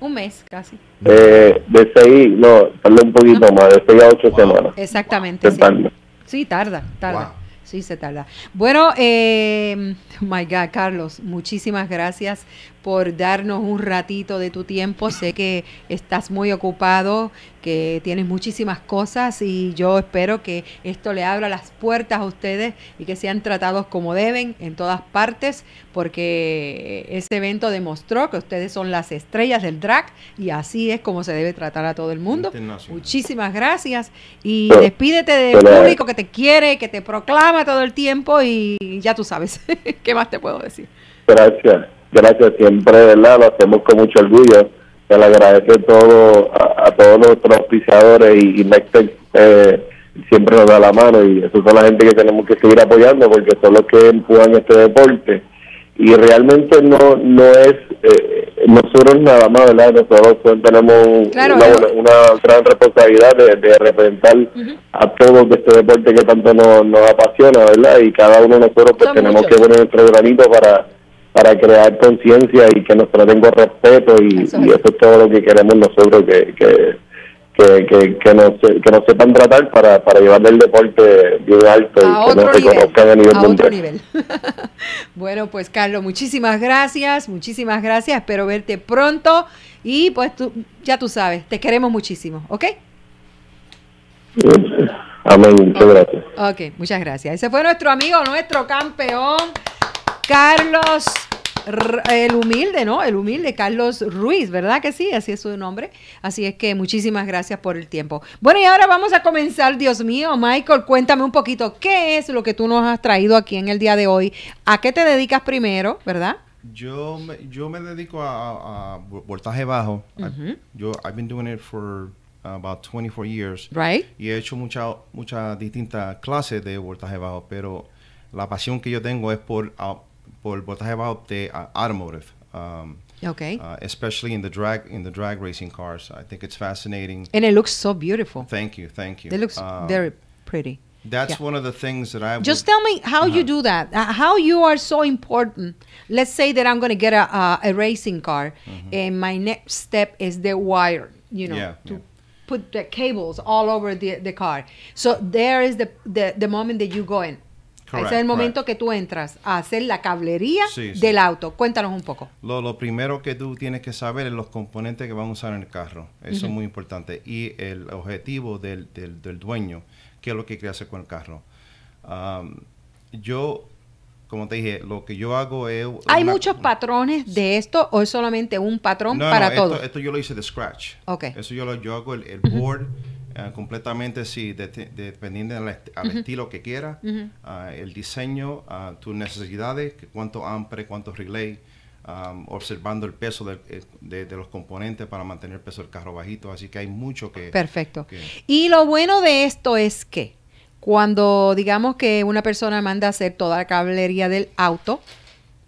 Un mes casi. Eh, de seis, no, tarda un poquito no. más, de seis a ocho wow. semanas. Exactamente. Se sí. Tarda. sí, tarda, tarda. Wow. Sí, se tarda. Bueno, eh, my God, Carlos, muchísimas gracias por darnos un ratito de tu tiempo. Sé que estás muy ocupado, que tienes muchísimas cosas, y yo espero que esto le abra las puertas a ustedes y que sean tratados como deben en todas partes, porque ese evento demostró que ustedes son las estrellas del drag y así es como se debe tratar a todo el mundo. Muchísimas gracias y despídete del público que te quiere, que te proclama todo el tiempo, y ya tú sabes. ¿Qué más te puedo decir? Gracias. Gracias, siempre, ¿verdad? Lo hacemos con mucho orgullo. Se le agradece todo, a, a todos nuestros auspiciadores, y, y Mech-Tech eh, siempre nos da la mano, y esos son la gente que tenemos que seguir apoyando porque son los que empujan este deporte. Y realmente no no es eh, nosotros nada más, ¿verdad? Nosotros tenemos claro, una, una, una gran responsabilidad de, de representar uh-huh. a todos de este deporte que tanto nos, nos apasiona, ¿verdad? Y cada uno de nosotros pues, tenemos muchos. que poner nuestro granito para... para crear conciencia y que nos traten con respeto, y eso es, y eso es todo lo que queremos nosotros, que que, que, que, que, nos, que nos sepan tratar para, para llevar el deporte bien alto a y que nos reconozcan a nivel mundial. Bueno, pues Carlos, muchísimas gracias, muchísimas gracias, espero verte pronto y pues tú, ya tú sabes, te queremos muchísimo, ¿ok? Amén, muchas gracias. Ok, muchas gracias. Ese fue nuestro amigo, nuestro campeón, Carlos, el humilde, ¿no? El humilde Carlos Ruiz, ¿verdad que sí? Así es su nombre. Así es que muchísimas gracias por el tiempo. Bueno, y ahora vamos a comenzar, Dios mío. Michael, cuéntame un poquito, ¿qué es lo que tú nos has traído aquí en el día de hoy? ¿A qué te dedicas primero, verdad? Yo me, yo me dedico a, a, a voltaje bajo. Uh-huh. I, yo, I've been doing it for about twenty-four years. Right. Y he hecho muchas mucha distintas clases de voltaje bajo, pero la pasión que yo tengo es por... Uh, por voltaje bajo de uh, automotive, um, okay, uh, especially in the drag in the drag racing cars. I think it's fascinating, and it looks so beautiful. Thank you, thank you. It looks um, very pretty. That's yeah. one of the things that I just would, tell me how uh, you do that. Uh, how you are so important. Let's say that I'm going to get a uh, a racing car, mm-hmm. and my next step is the wire. You know, yeah, to yeah. put the cables all over the the car. So there is the the, the moment that you go in. Correct, Ese es el momento correct. que tú entras a hacer la cablería sí, sí. del auto. Cuéntanos un poco. Lo, lo primero que tú tienes que saber es los componentes que van a usar en el carro. Eso uh-huh. es muy importante. Y el objetivo del, del, del dueño, qué es lo que quiere hacer con el carro. Um, yo, como te dije, lo que yo hago es... ¿Hay una, muchos patrones una, de esto o es solamente un patrón no, para no, todo? Esto, esto yo lo hice de scratch. Okay. Eso yo, lo, yo hago el, el uh-huh. board... Uh, completamente, sí, de, de, dependiendo del est uh-huh. estilo que quieras, uh-huh. uh, el diseño, uh, tus necesidades, cuánto ampere, cuánto relay, um, observando el peso del, de, de los componentes para mantener el peso del carro bajito. Así que hay mucho que... Perfecto. Que, y lo bueno de esto es que cuando digamos que una persona manda a hacer toda la cablería del auto,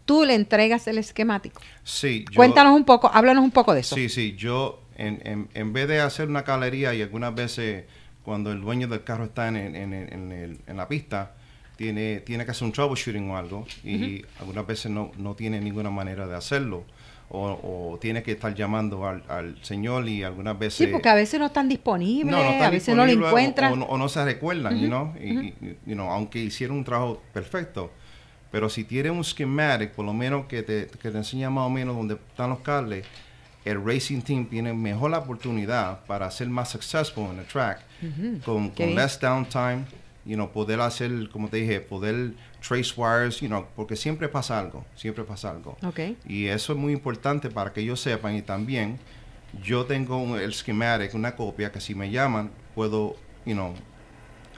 tú le entregas el esquemático. Sí. Yo, Cuéntanos un poco, háblanos un poco de eso. Sí, sí, yo... En, en, en vez de hacer una cablería, y algunas veces cuando el dueño del carro está en, en, en, en, el, en la pista, tiene, tiene que hacer un troubleshooting o algo, y uh-huh. algunas veces no, no tiene ninguna manera de hacerlo, o, o tiene que estar llamando al, al señor, y algunas veces... Sí, porque a veces no están disponibles, no, no están a veces disponibles, no lo encuentran. O, o, no, o no se recuerdan, uh-huh. you know, y, uh-huh. y, you know, aunque hicieron un trabajo perfecto. Pero si tiene un schematic, por lo menos que te, que te enseña más o menos dónde están los cables, el racing team tiene mejor la oportunidad para ser más successful en el track, mm-hmm. con, con less downtime, you know, poder hacer, como te dije, poder trace wires, you know, porque siempre pasa algo, siempre pasa algo. Okay. Y eso es muy importante para que ellos sepan, y también yo tengo un, el schematic, una copia, que si me llaman, puedo, you know,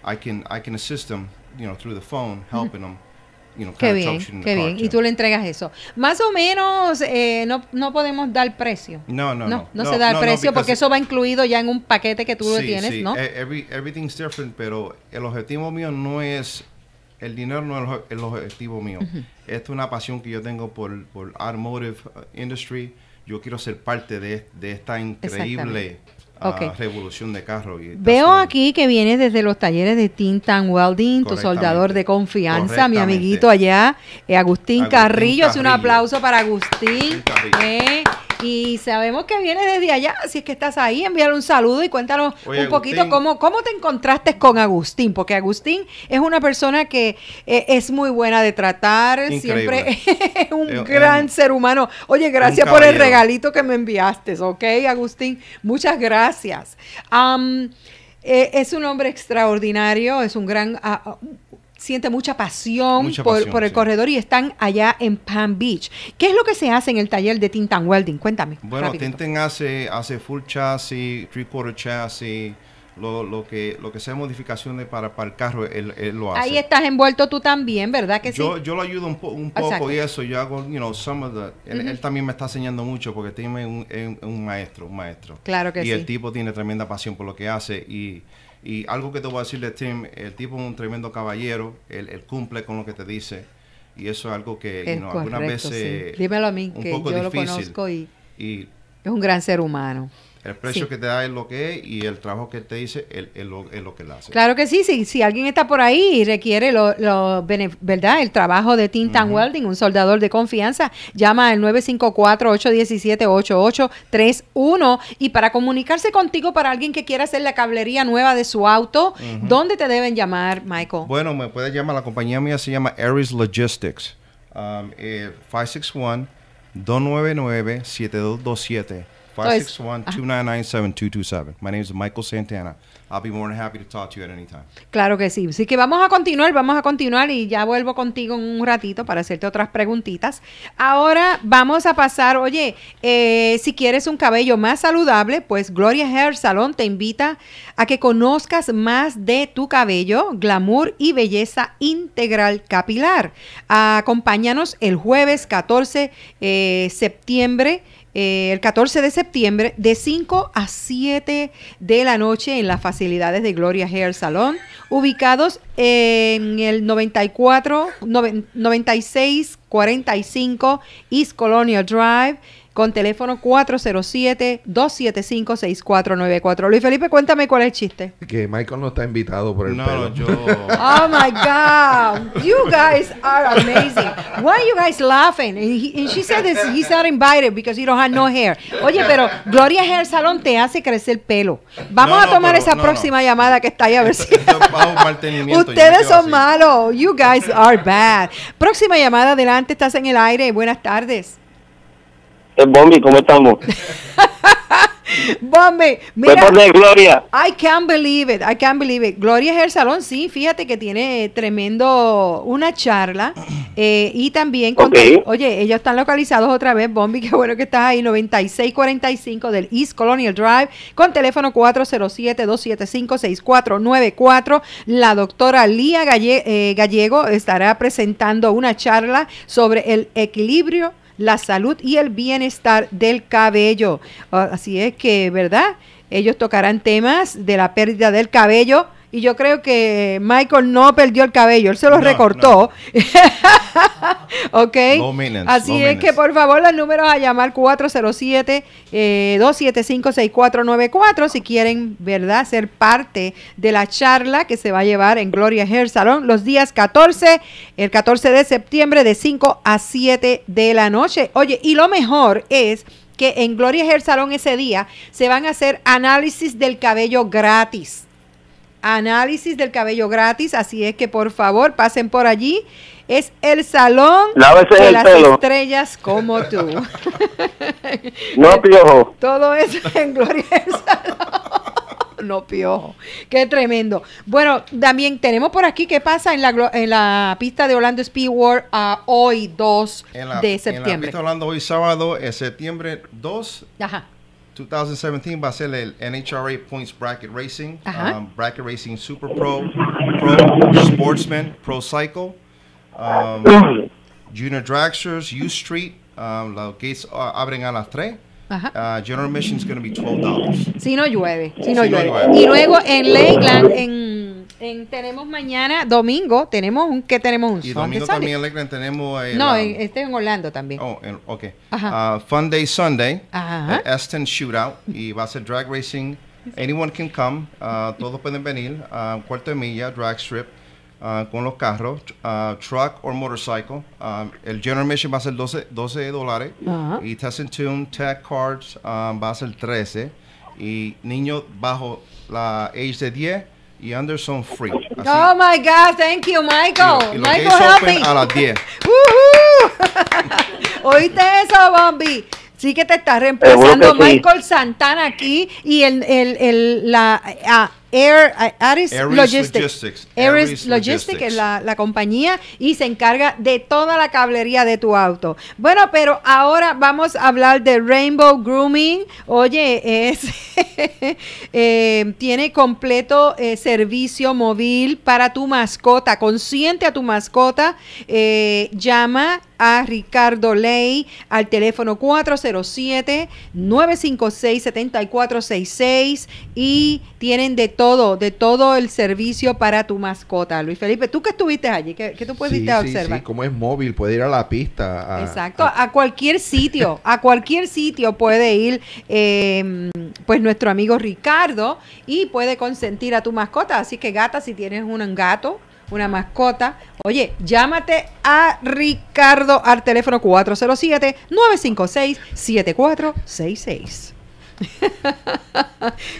I can, I can assist them, you know, through the phone, helping mm-hmm. them. You know, qué bien, qué bien. Car, y yeah. tú le entregas eso. Más o menos, eh, no, no podemos dar precio. No, no, no. No, no, no se da no, el precio no, porque eso va incluido ya en un paquete que tú sí, lo tienes, sí. ¿no? Every, everything's different, pero el objetivo mío no es el dinero no es el objetivo mío. Uh-huh. Esto es una pasión que yo tengo por, por automotive industry. Yo quiero ser parte de, de esta increíble uh, okay. revolución de carro. Y veo son... aquí que vienes desde los talleres de Tin Tan Welding, tu soldador de confianza, mi amiguito allá, eh, Agustín, Agustín Carrillo. Carrillo. Es un aplauso para Agustín. Eh, y sabemos que vienes desde allá, así es que estás ahí. Envíale un saludo y cuéntanos Oye, un Agustín, poquito cómo, cómo te encontraste con Agustín, porque Agustín es una persona que eh, es muy buena de tratar, increíble. Siempre es un es, gran es, ser humano. Oye, gracias por el regalito que me enviaste, ¿ok, Agustín? Muchas gracias. Um, eh, es un hombre extraordinario, es un gran... Uh, siente mucha pasión, mucha pasión por, por el sí. corredor, y están allá en Palm Beach. ¿Qué es lo que se hace en el taller de Tin Tan Welding? Cuéntame. Bueno, Tin Tan hace, hace full chassis, three-quarter chassis, lo, lo, que, lo que sea modificaciones para, para el carro, él, él lo hace. Ahí estás envuelto tú también, ¿verdad que yo, sí? Yo lo ayudo un, po, un poco Exacto. y eso, yo hago, you know, some of the... Él, uh-huh. él también me está enseñando mucho porque tiene un, un, un maestro, un maestro. Claro que y sí. Y el tipo tiene tremenda pasión por lo que hace y... Y algo que te voy a decir de Tim, el tipo es un tremendo caballero, él, él cumple con lo que te dice, y eso es algo que es you know, correcto, algunas veces sí. Dímelo a mí, un que poco yo difícil. Lo conozco y, y es un gran ser humano. El precio sí. que te da es lo que es y el trabajo que te dice es, es, lo, es lo que él hace. Claro que sí, sí, si alguien está por ahí y requiere lo, lo verdad el trabajo de Tin Tan uh-huh. Welding, un soldador de confianza, llama al nueve cinco cuatro, ocho uno siete, ocho ocho tres uno. Y para comunicarse contigo, para alguien que quiera hacer la cablería nueva de su auto, uh-huh. ¿dónde te deben llamar, Michael? Bueno, me puedes llamar, la compañía mía se llama Ares Logistics, um, eh, five six one, two nine nine, seven two two siete. five six one, two nine nine, seven two two seven. My name is Michael Santana. I'll be more than happy to talk to you at any time. Claro que sí. Así que vamos a continuar, vamos a continuar y ya vuelvo contigo en un ratito para hacerte otras preguntitas. Ahora vamos a pasar, oye, eh, si quieres un cabello más saludable, pues Gloria Hair Salón te invita a que conozcas más de tu cabello, glamour y belleza integral capilar. Acompáñanos el jueves catorce de eh, septiembre. Eh, el catorce de septiembre de cinco a siete de la noche en las facilidades de Gloria Hair Salón, ubicados en el noventa y cuatro, noventa y seis, cuarenta y cinco East Colonial Drive, con teléfono cuatro cero siete, dos siete cinco, seis cuatro nueve cuatro. Luis Felipe, cuéntame cuál es el chiste. Que Michael no está invitado por el no, pelo. Yo... Oh, my God. You guys are amazing. Why are you guys laughing? And, he, and she said this, he's not invited because he don't have no hair. Oye, pero Gloria Hair Salón te hace crecer pelo. Vamos no, a tomar no, pero, esa no, próxima no. llamada que está ahí a ver esto, si... Esto es bajo mantenimiento. Ustedes son así. Malos. You guys are bad. Próxima llamada, adelante, estás en el aire. Buenas tardes. Bomby, ¿cómo estamos? Bomby, mira. Gloria. I can't believe it, I can't believe it. Gloria Hair Salón, sí, fíjate que tiene tremendo una charla eh, y también, con, okay. oye, ellos están localizados otra vez, Bomby, qué bueno que estás ahí, noventa y seis cuarenta y cinco del East Colonial Drive, con teléfono cuatro cero siete, dos siete cinco, seis cuatro nueve cuatro. La doctora Lía Galle eh, Gallego estará presentando una charla sobre el equilibrio, la salud y el bienestar del cabello. Uh, así es que, ¿verdad? Ellos tocarán temas de la pérdida del cabello. Y yo creo que Michael no perdió el cabello, él se lo no, recortó. No. ¿Ok? Así es que, por favor, los números a llamar cuatro cero siete, dos siete cinco, seis cuatro nueve cuatro si quieren, ¿verdad?, ser parte de la charla que se va a llevar en Gloria Hair Salón los días catorce, el catorce de septiembre de cinco a siete de la noche. Oye, y lo mejor es que en Gloria Hair Salón ese día se van a hacer análisis del cabello gratis. Análisis del cabello gratis, así es que por favor pasen por allí. Es el salón Lávese de el las pelo. Estrellas como tú. No piojo. Todo eso en Gloria del Salón. No piojo. Qué tremendo. Bueno, también tenemos por aquí qué pasa en la, en la pista de Orlando Speed World uh, hoy dos de septiembre. En la pista de Orlando hoy sábado, en septiembre dos. Ajá. dos mil diecisiete va a ser el N H R A Points Bracket Racing, um, Bracket Racing Super Pro, Pro Sportsman, Pro Cycle, um, Junior Dragsters, U Street, um, los gates uh, abren a las tres. Uh, general admission is going to be twelve dollars. Si no llueve, si no, si llueve. no llueve. Y luego en Lakeland, en En, tenemos mañana, domingo, tenemos un, ¿qué tenemos? Un y domingo Sunday también, Sunday. tenemos... El, no, um, este es en Orlando también. Oh, el, ok. Uh, Fun Day Sunday, Ajá. el Aston Shootout, y va a ser drag racing. Anyone can come, uh, todos pueden venir, uh, cuarto de milla, drag strip, uh, con los carros, uh, truck or motorcycle. Um, el general mission va a ser doce dólares, Ajá. y test and tune, tag cards, um, va a ser trece, y niños bajo la age de diez, y Anderson Free. Así. Oh my God, thank you, Michael. Y lo, y Michael, help me. A las diez. Uh-huh. ¿Oíste eso, Bomby? Sí que te está reemplazando eh, bueno, Michael sí. Santana aquí y el, el, el, la a, Air, a, Ares, Ares Logistics. Logistics. Ares, Ares Logistics es la, la compañía y se encarga de toda la cablería de tu auto. Bueno, pero ahora vamos a hablar de Rainbow Grooming. Oye, es, eh, tiene completo eh, servicio móvil para tu mascota. Consiente a tu mascota. Eh, llama a Ricardo Ley al teléfono cuatro cero siete, nueve cinco seis, siete cuatro seis seis y tienen de todo, de todo el servicio para tu mascota. Luis Felipe, tú que estuviste allí, ¿qué, qué tú pudiste sí, observar? Sí, sí, como es móvil, puede ir a la pista. A, Exacto, a, a cualquier sitio, a cualquier sitio puede ir eh, pues nuestro amigo Ricardo y puede consentir a tu mascota. Así que gata, si tienes un gato, una mascota, oye, llámate a Ricardo al teléfono cuatro cero siete, nueve cinco seis, siete cuatro seis seis.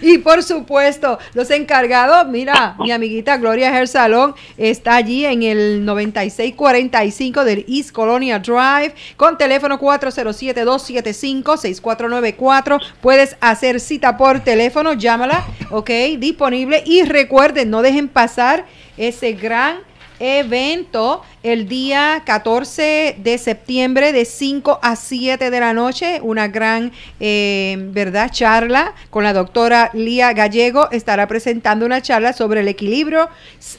Y por supuesto, los encargados, mira, mi amiguita Gloria Hair Salón está allí en el noventa y seis cuarenta y cinco del East Colonia Drive con teléfono cuatro cero siete, dos siete cinco, seis cuatro nueve cuatro. Puedes hacer cita por teléfono, llámala, ok, disponible. Y recuerden, no dejen pasar ese gran evento el día catorce de septiembre de cinco a siete de la noche, una gran eh, verdad charla con la doctora Lía Gallego. Estará presentando una charla sobre el equilibrio,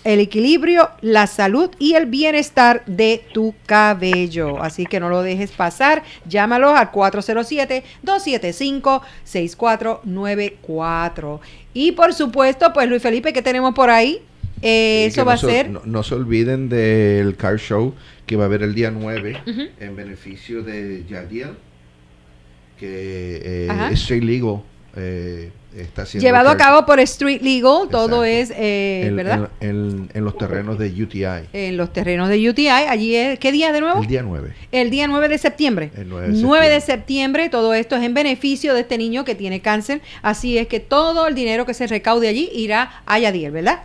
el equilibrio, la salud y el bienestar de tu cabello, así que no lo dejes pasar, llámalos al cuatro cero siete, dos siete cinco, seis cuatro nueve cuatro. Y por supuesto, pues Luis Felipe, ¿qué tenemos por ahí? Eh, eso va no a ser no, no se olviden del car show que va a haber el día nueve, uh-huh, en beneficio de Yadiel, que eh, Street Legal eh, está siendo llevado a cabo por Street Legal. Exacto. Todo es eh, el, ¿verdad? En, en, en los terrenos de U T I, en los terrenos de U T I. Allí es, ¿qué día de nuevo? El día nueve, el día nueve de septiembre, el nueve de septiembre. Todo esto es en beneficio de este niño que tiene cáncer, así es que todo el dinero que se recaude allí irá a Yadiel, ¿verdad?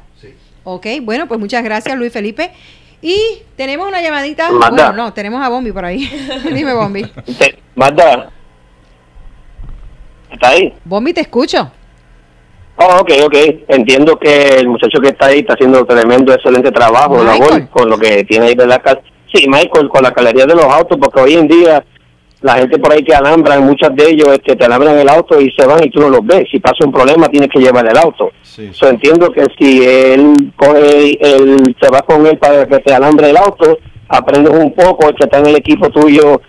Ok, bueno, pues muchas gracias, Luis Felipe. Y tenemos una llamadita. Magda. Bueno, no, tenemos a Bomby por ahí. Dime, Bomby. Magda, ¿está ahí? Bomby, te escucho. Oh, ok, ok. Entiendo que el muchacho que está ahí está haciendo tremendo, excelente trabajo, labor, con lo que tiene ahí de la casa. Sí, Michael, con la galería de los autos, porque hoy en día la gente por ahí que alambran, muchas de ellos este, te alambran el auto y se van y tú no los ves. Si pasa un problema, tienes que llevar el auto. Sí. So, entiendo que si él coge, él se va con él para que te alambre el auto, aprendes un poco, el que está en el equipo tuyo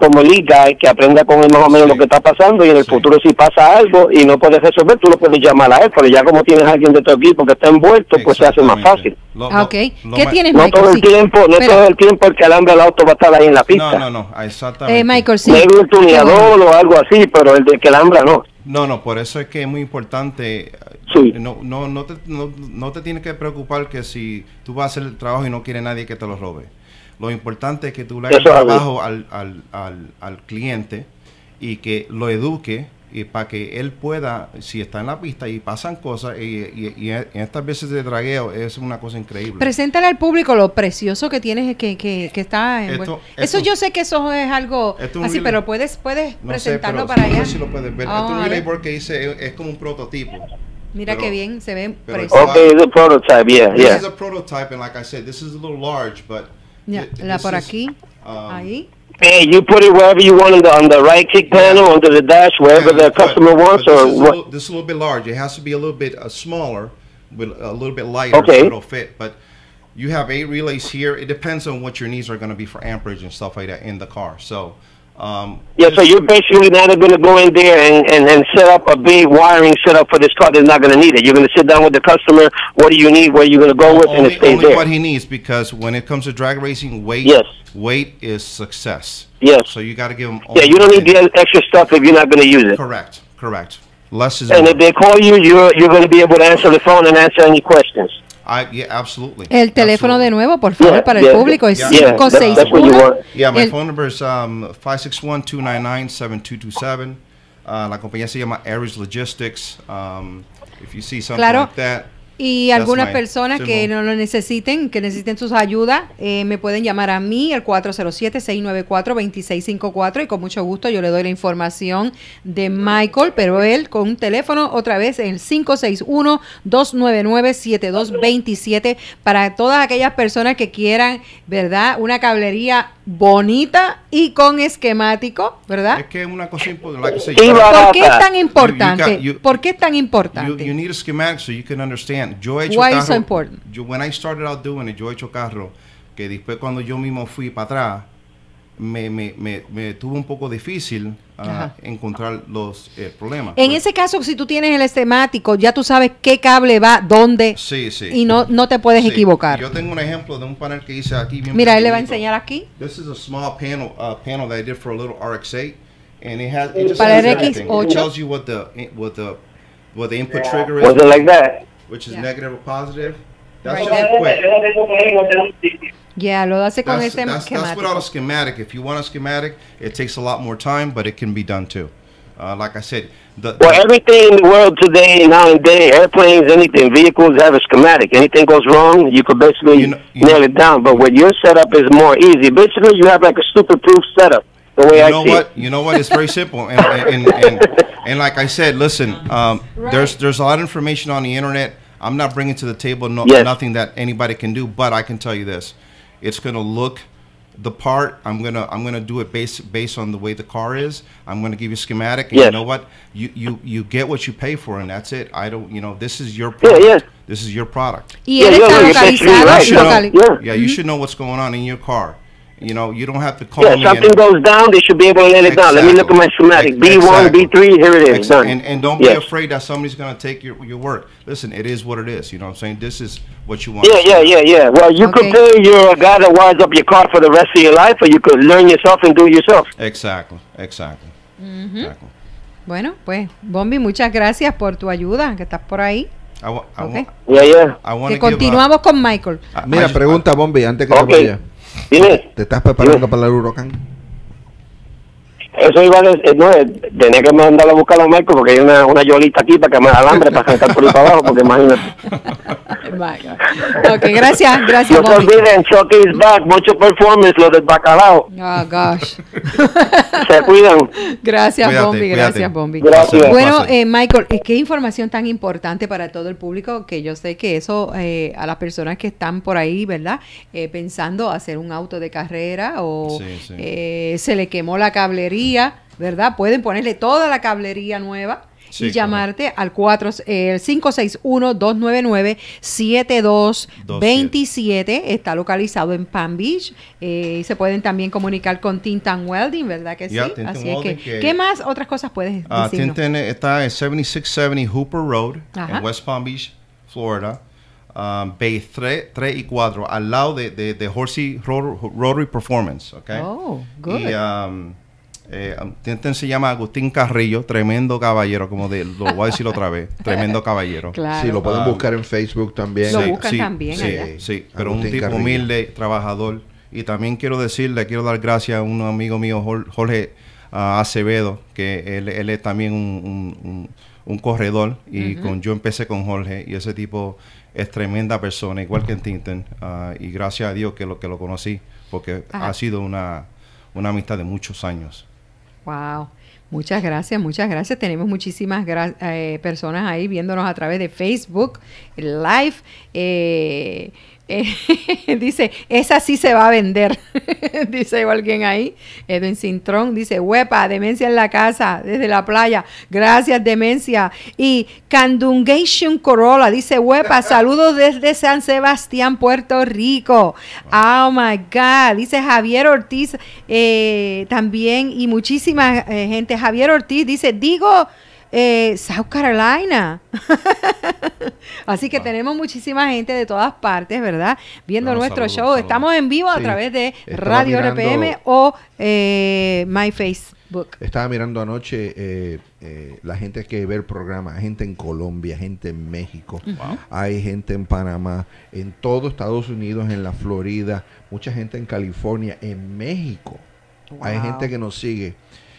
como liga, que aprenda con él más o menos sí. lo que está pasando, y en el sí. futuro si pasa algo y no puedes resolver, tú lo puedes llamar a él, pero ya como tienes a alguien de tu equipo que está envuelto, pues se hace más fácil. Lo, lo, okay. lo ¿Qué tienes, no Michael? Todo el tiempo, no Pero, todo el tiempo el que alambre el auto va a estar ahí en la pista. No, no, no, exactamente. Eh, Michael, sí. Debe un tuneador o algo así, pero el de que alambra no. No, no, por eso es que es muy importante. Sí. No, no, no, te, no, no te tienes que preocupar que si tú vas a hacer el trabajo y no quiere nadie que te lo robe. Lo importante es que tú le hagas trabajo al, al, al, al cliente y que lo eduque y para que él pueda, si está en la pista y pasan cosas, y, y, y en estas veces de dragueo es una cosa increíble. Preséntale al público lo precioso que tienes, que, que, que está en... Esto, eso esto, yo sé que eso es algo es así, pero puedes, puedes no presentarlo sé, para allá. No sé si lo puedes ver. Oh, esto es un porque dice, es, es como un prototipo. Mira pero, qué bien, se ve precioso. Ok, es un prototipo, yeah, yeah. This is a prototype, and like I said, this is a little large, but... Yeah, la por aquí, um, ahí. Hey, you put it wherever you want on the, on the right kick panel, under the dash, wherever yeah, the but, customer wants, this or is what? Little, this is a little bit large. It has to be a little bit uh, smaller, with a little bit lighter, okay. So it'll fit. But you have eight relays here. It depends on what your needs are going to be for amperage and stuff like that in the car. So Um, yeah, so you're basically not going to go in there and, and, and set up a big wiring setup for this car that's not going to need it. You're going to sit down with the customer, what do you need, where you're going to go with, only, and it stays only there. Only what he needs, because when it comes to drag racing, weight, yes. weight is success. Yes. So you got to give him all. Yeah, you don't need the extra stuff if you're not going to use it. Correct, correct. Less is more. And if they call you, you're, you're going to be able to answer the phone and answer any questions. I, yeah, absolutely. El teléfono absolutely. de nuevo, por favor, yeah, para yeah, el público es cinco seis uno. Yeah, my el, phone number es um, five six one, two nine nine, seven two two seven. Uh, la compañía se llama Ares Logistics. Um, if you see something claro. like that. Y algunas personas symbol. que no lo necesiten, que necesiten sus ayudas, eh, me pueden llamar a mí al cuatro cero siete, seis nueve cuatro, dos seis cinco cuatro y con mucho gusto yo le doy la información de Michael, pero él con un teléfono otra vez en el cinco seis uno, dos nueve nueve, siete dos dos siete para todas aquellas personas que quieran, ¿verdad? Una cablería bonita y con esquemático, ¿verdad? Es que es una cosa importante. ¿Por qué es tan importante? You, you, ¿Por qué es tan importante? You, you need a schematic so you can understand. Yo he hecho Why carro, is so important? Yo, when I started out doing it, yo he hecho carro que después cuando yo mismo fui para atrás me, me, me, me tuvo un poco difícil uh, encontrar los eh, problemas. En pues, ese caso, si tú tienes el esquemático, ya tú sabes qué cable va, dónde, sí, sí. y no, no te puedes sí. equivocar. Yo tengo un ejemplo de un panel que hice aquí. Bien Mira, pequeñito. Él le va a enseñar aquí. This is a small panel, uh, panel that I did for a little R X eight, and it has it just para el R X ocho. It tells you what the, what the, what the input yeah. trigger is. Was it like that? Which is yeah. negative or positive. That's right. quick. Yeah, lo hace con that's, este that's, that's without a schematic. If you want a schematic, it takes a lot more time, but it can be done too. Uh, like I said, the, the well, everything in the world today, now and day, airplanes, anything, vehicles have a schematic. Anything goes wrong, you could basically you know, you nail know, it down. But with your setup is more easy. Basically, you have like a stupid-proof setup. The way you I know see what? It. You know what? It's very simple. And and, and, and and like I said, listen, um, right. there's there's a lot of information on the internet. I'm not bringing to the table no, yes. nothing that anybody can do, but I can tell you this: it's gonna look the part. I'm gonna I'm gonna do it based based on the way the car is. I'm gonna give you a schematic, and yes. you know what? You you you get what you pay for, and that's it. I don't, you know, this is your product. Yeah, yeah. This is your product. Yeah, yeah, yeah, you know, yeah. yeah, you should know what's going on in your car. You know, you don't have to call yeah, me. Yeah, something and, goes down, they should be able to let it exactly. down. Let me look at my schematic. Exactly. B one, B three, here it is. Exactly. And, and don't yes. be afraid that somebody's going to take your, your work. Listen, it is what it is. You know what I'm saying? This is what you want. Yeah, yeah, yeah, yeah. Well, you okay. could pay your guy that wires up your car for the rest of your life, or you could learn yourself and do it yourself. Exactly, exactly. Mm-hmm. exactly. Bueno, pues, Bomby, muchas gracias por tu ayuda, que estás por ahí. I wa I okay. wa yeah, yeah. I que continuamos a, con Michael. A, Mira, I, pregunta, Bomby, antes que okay. te vaya. Dime. ¿Te estás preparando Dime. para el huracán? Eso iba a decir, no, tenía que mandar a buscar a Marco porque hay una, una yolita aquí para que me alambre para cantar por ahí para abajo, porque imagínate. Ok, gracias, gracias. No se olviden, Chucky is back, mucho performance, lo del bacalao. Oh, gosh. Se cuidan. Gracias, cuídate, Bomby, cuídate. gracias, Bomby. Gracias. Bueno, eh, Michael, qué información tan importante para todo el público, que yo sé que eso eh, a las personas que están por ahí, ¿verdad? Eh, pensando hacer un auto de carrera o sí, sí. Eh, se le quemó la cablería, ¿verdad? Pueden ponerle toda la cablería nueva sí, y llamarte claro. al cinco seis uno, dos nueve nueve, siete dos dos siete. Está localizado en Palm Beach. Eh, se pueden también comunicar con Tin Tan Welding, ¿verdad que sí? Yeah, Así es que, que, ¿qué más otras cosas puedes uh, decirnos? Tin Tan está en setenta y seis setenta Hooper Road, Ajá. en West Palm Beach, Florida. Um, Bay tres y cuatro, al lado de, de, de Horsey Rot Rotary Performance, ¿ok? Oh, good. Y, um, Eh, se llama Agustín Carrillo, tremendo caballero, como de, lo voy a decir otra vez, tremendo caballero. Claro. Sí, lo pueden um, buscar en Facebook también. Lo sí, buscan sí, también. Sí, allá. sí pero Agustín un tipo Carrillo. humilde, trabajador. Y también quiero decirle, quiero dar gracias a un amigo mío, Jorge uh, Acevedo, que él, él es también un, un, un, un corredor. Y uh-huh. con, yo empecé con Jorge y ese tipo es tremenda persona, igual que en Tin Tan. Uh, y gracias a Dios que lo, que lo conocí, porque Ajá. ha sido una, una amistad de muchos años. Wow, muchas gracias, muchas gracias. Tenemos muchísimas gra eh, personas ahí viéndonos a través de Facebook Live. Eh, Eh, dice, esa sí se va a vender. Dice alguien ahí, Edwin Cintrón, dice, huepa, Demencia en la casa, desde la playa, gracias Demencia. Y Candungation Corolla dice, huepa, saludos desde San Sebastián, Puerto Rico. Oh my God, dice Javier Ortiz, eh, también, y muchísima eh, gente. Javier Ortiz dice, digo, Eh, South Carolina. Así que wow, tenemos muchísima gente de todas partes, ¿verdad? Viendo no, nuestro saludos, show. Saludos. Estamos en vivo sí, a través de Radio R P M o eh, My Facebook. Estaba mirando anoche eh, eh, la gente que ve el programa. Hay gente en Colombia, gente en México. Wow. Hay gente en Panamá, en todo Estados Unidos, en la Florida. Mucha gente en California, en México. Wow. Hay gente que nos sigue.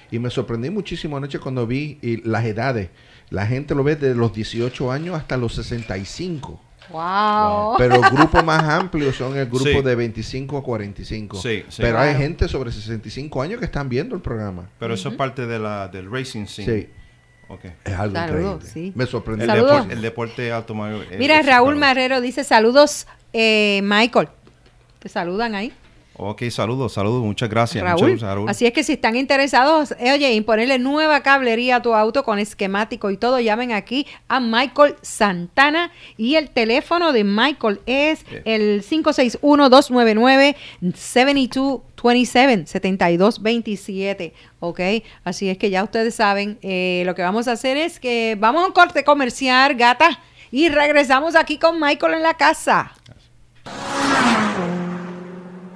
Y me sorprendí muchísimo anoche cuando vi y las edades. La gente lo ve desde los dieciocho años hasta los sesenta y cinco. Wow. Pero el grupo más amplio son el grupo sí, de veinticinco a cuarenta y cinco. Sí, sí, pero claro, hay gente sobre sesenta y cinco años que están viendo el programa. Pero eso uh-huh, es parte de la, del racing scene. Sí. Okay. Es algo saludos, increíble. Sí. Me sorprendió. El, depor el deporte automóvil. Mira, Raúl Marrero dice, saludos, eh, Michael. Te saludan ahí. Ok, saludos, saludos, muchas gracias, Raúl. Muchas gracias, Raúl. Así es que si están interesados, eh, oye, en ponerle nueva cablería a tu auto con esquemático y todo, llamen aquí a Michael Santana, y el teléfono de Michael es okay, el cinco seis uno, dos nueve nueve, siete dos dos siete, siete dos dos siete. Ok, así es que ya ustedes saben, eh, lo que vamos a hacer es que vamos a un corte comercial, gata, y regresamos aquí con Michael en la casa.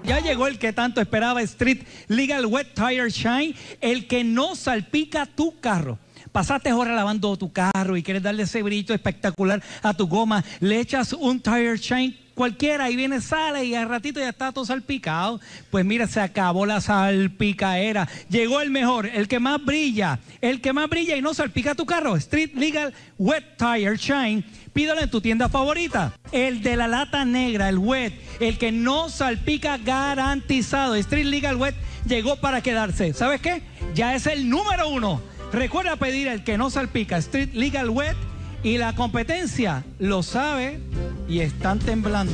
Ya llegó el que tanto esperaba, Street Legal Wet Tire Shine, el que no salpica tu carro. Pasaste horas lavando tu carro y quieres darle ese brillo espectacular a tu goma, le echas un Tire Shine cualquiera y viene, sale y al ratito ya está todo salpicado. Pues mira, se acabó la salpicaera. Llegó el mejor, el que más brilla, el que más brilla y no salpica tu carro. Street Legal Wet Tire Shine. Pídalo en tu tienda favorita. El de la lata negra, el wet, el que no salpica, garantizado. Street Legal Wet llegó para quedarse. ¿Sabes qué? Ya es el número uno. Recuerda pedir el que no salpica, Street Legal Wet, y la competencia lo sabe y están temblando.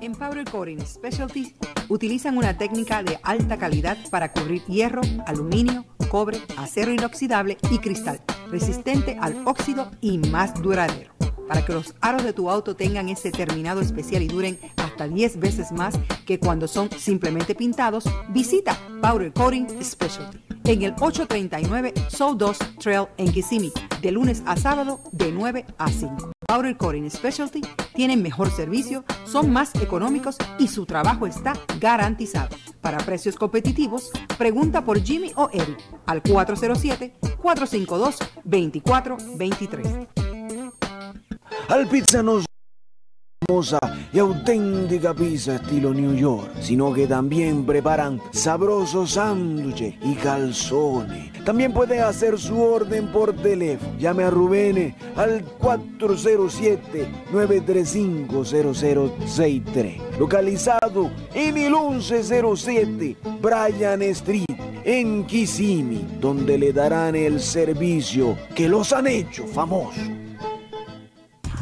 En Powder Coating Specialty utilizan una técnica de alta calidad para cubrir hierro, aluminio, cobre, acero inoxidable y cristal, resistente al óxido y más duradero. Para que los aros de tu auto tengan ese terminado especial y duren hasta diez veces más que cuando son simplemente pintados, visita Powder Coating Specialty en el ocho treinta y nueve Sawdust Trail en Kissimmee, de lunes a sábado de nueve a cinco. Powder Coating Specialty tienen mejor servicio, son más económicos y su trabajo está garantizado. Para precios competitivos, pregunta por Jimmy o Eric al cuatro cero siete, cuatro cinco dos, dos cuatro dos tres. Al Pizza no solo famosa y auténtica pizza estilo New York, sino que también preparan sabrosos sándwiches y calzones. También pueden hacer su orden por teléfono. Llame a Rubén al cuatro cero siete, nueve tres cinco, cero cero seis tres. Localizado en el once cero siete Bryan Street, en Kissimmee, donde le darán el servicio que los han hecho famosos.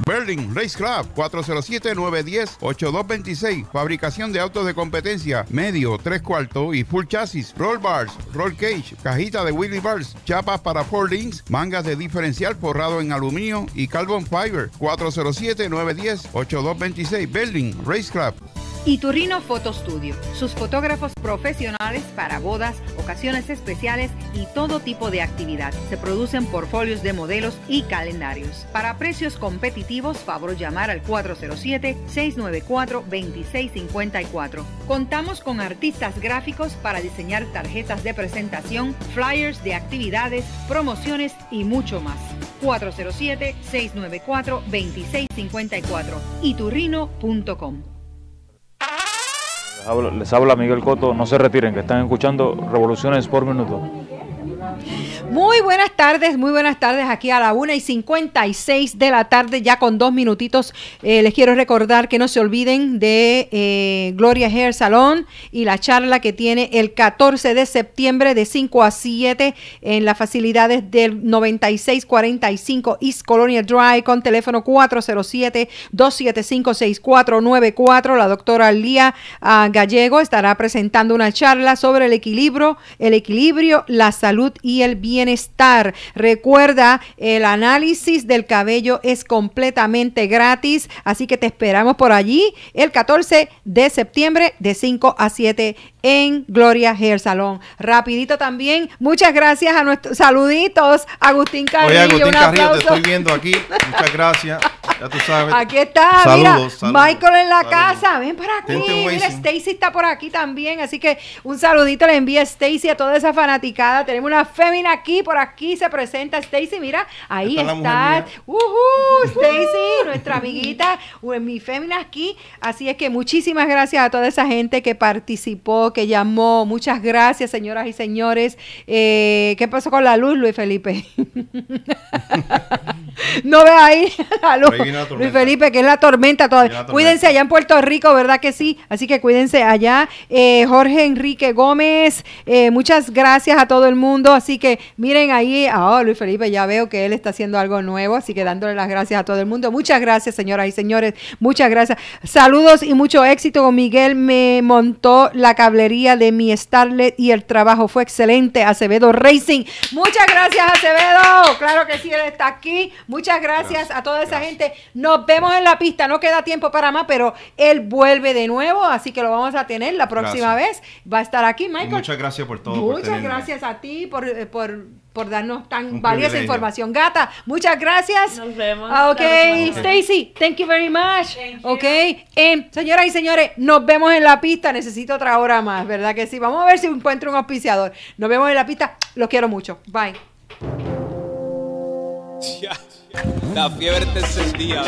Ber-Lynn Race Craft, cuatro cero siete, nueve uno cero, ocho dos dos seis. Fabricación de autos de competencia, medio, tres cuartos y full chasis, roll bars, roll cage, cajita de wheelie bars, chapas para four links, mangas de diferencial forrado en aluminio y carbon fiber. cuatro cero siete, nueve uno cero, ocho dos dos seis. Ber-Lyn Race Craft. Iturrino Photo Studio, sus fotógrafos profesionales para bodas, ocasiones especiales y todo tipo de actividad. Se producen portfolios de modelos y calendarios. Para precios competitivos, favor llamar al cuatro cero siete, seis nueve cuatro, dos seis cinco cuatro. Contamos con artistas gráficos para diseñar tarjetas de presentación, flyers de actividades, promociones y mucho más. cuatro cero siete, seis nueve cuatro, dos seis cinco cuatro. iturrino punto com. Les habla Miguel Cotto, no se retiren, que están escuchando Revoluciones por Minuto. Muy buenas tardes, muy buenas tardes, aquí a la una y cincuenta y seis de la tarde, ya con dos minutitos. Eh, les quiero recordar que no se olviden de eh, Gloria Hair Salón y la charla que tiene el catorce de septiembre de cinco a siete en las facilidades del noventa y seis cuarenta y cinco East Colonial Drive, con teléfono cuatro cero siete, dos siete cinco, seis cuatro nueve cuatro. La doctora Lía uh, Gallego estará presentando una charla sobre el equilibrio, el equilibrio, la salud y el bienestar. Recuerda, el análisis del cabello es completamente gratis, así que te esperamos por allí el catorce de septiembre de cinco a siete en Gloria Hair Salón. Rapidito también, muchas gracias a nuestros saluditos, Agustín Carrillo. Oye, Agustín un Carrillo, aplauso. Te estoy viendo aquí, muchas gracias, ya tú sabes. Aquí está, saludos, mira, saludos, Michael en la saludos. casa, ven para aquí, mira, Stacy está por aquí también, así que un saludito le envía Stacy a toda esa fanaticada. Tenemos una fémina aquí, por aquí se presenta Stacy, mira, ahí está, está. Uh -huh, Stacy, nuestra amiguita, mi fémina aquí, así es que muchísimas gracias a toda esa gente que participó, que llamó. Muchas gracias, señoras y señores. Eh, ¿Qué pasó con la luz, Luis Felipe? No ve ahí la luz, la Luis Felipe, que es la tormenta todavía. La tormenta. Cuídense allá en Puerto Rico, ¿verdad que sí? Así que cuídense allá. Eh, Jorge Enrique Gómez, eh, muchas gracias a todo el mundo. Así que miren ahí, oh, Luis Felipe, ya veo que él está haciendo algo nuevo, así que dándole las gracias a todo el mundo. Muchas gracias, señoras y señores. Muchas gracias. Saludos y mucho éxito con Miguel. Me montó la cabeza de mi Starlet y el trabajo fue excelente. Acevedo Racing, muchas gracias, Acevedo, claro que sí, él está aquí. Muchas gracias, gracias a toda gracias. esa gente. Nos vemos en la pista, no queda tiempo para más, pero él vuelve de nuevo, así que lo vamos a tener la próxima gracias. vez. Va a estar aquí, Michael. Y muchas gracias por todo. Muchas por gracias a ti por, por, por darnos tan Un valiosa privilegio. información. Gata, muchas gracias. Nos vemos. Ok, Stacy, thank you very much. Thank you. Ok, eh, señoras y señores, nos vemos en la pista. Necesito otra hora más, ¿verdad que sí? Vamos a ver si encuentro un auspiciador. Nos vemos en la pista. Los quiero mucho. Bye. Ya, la fiebre te encendía.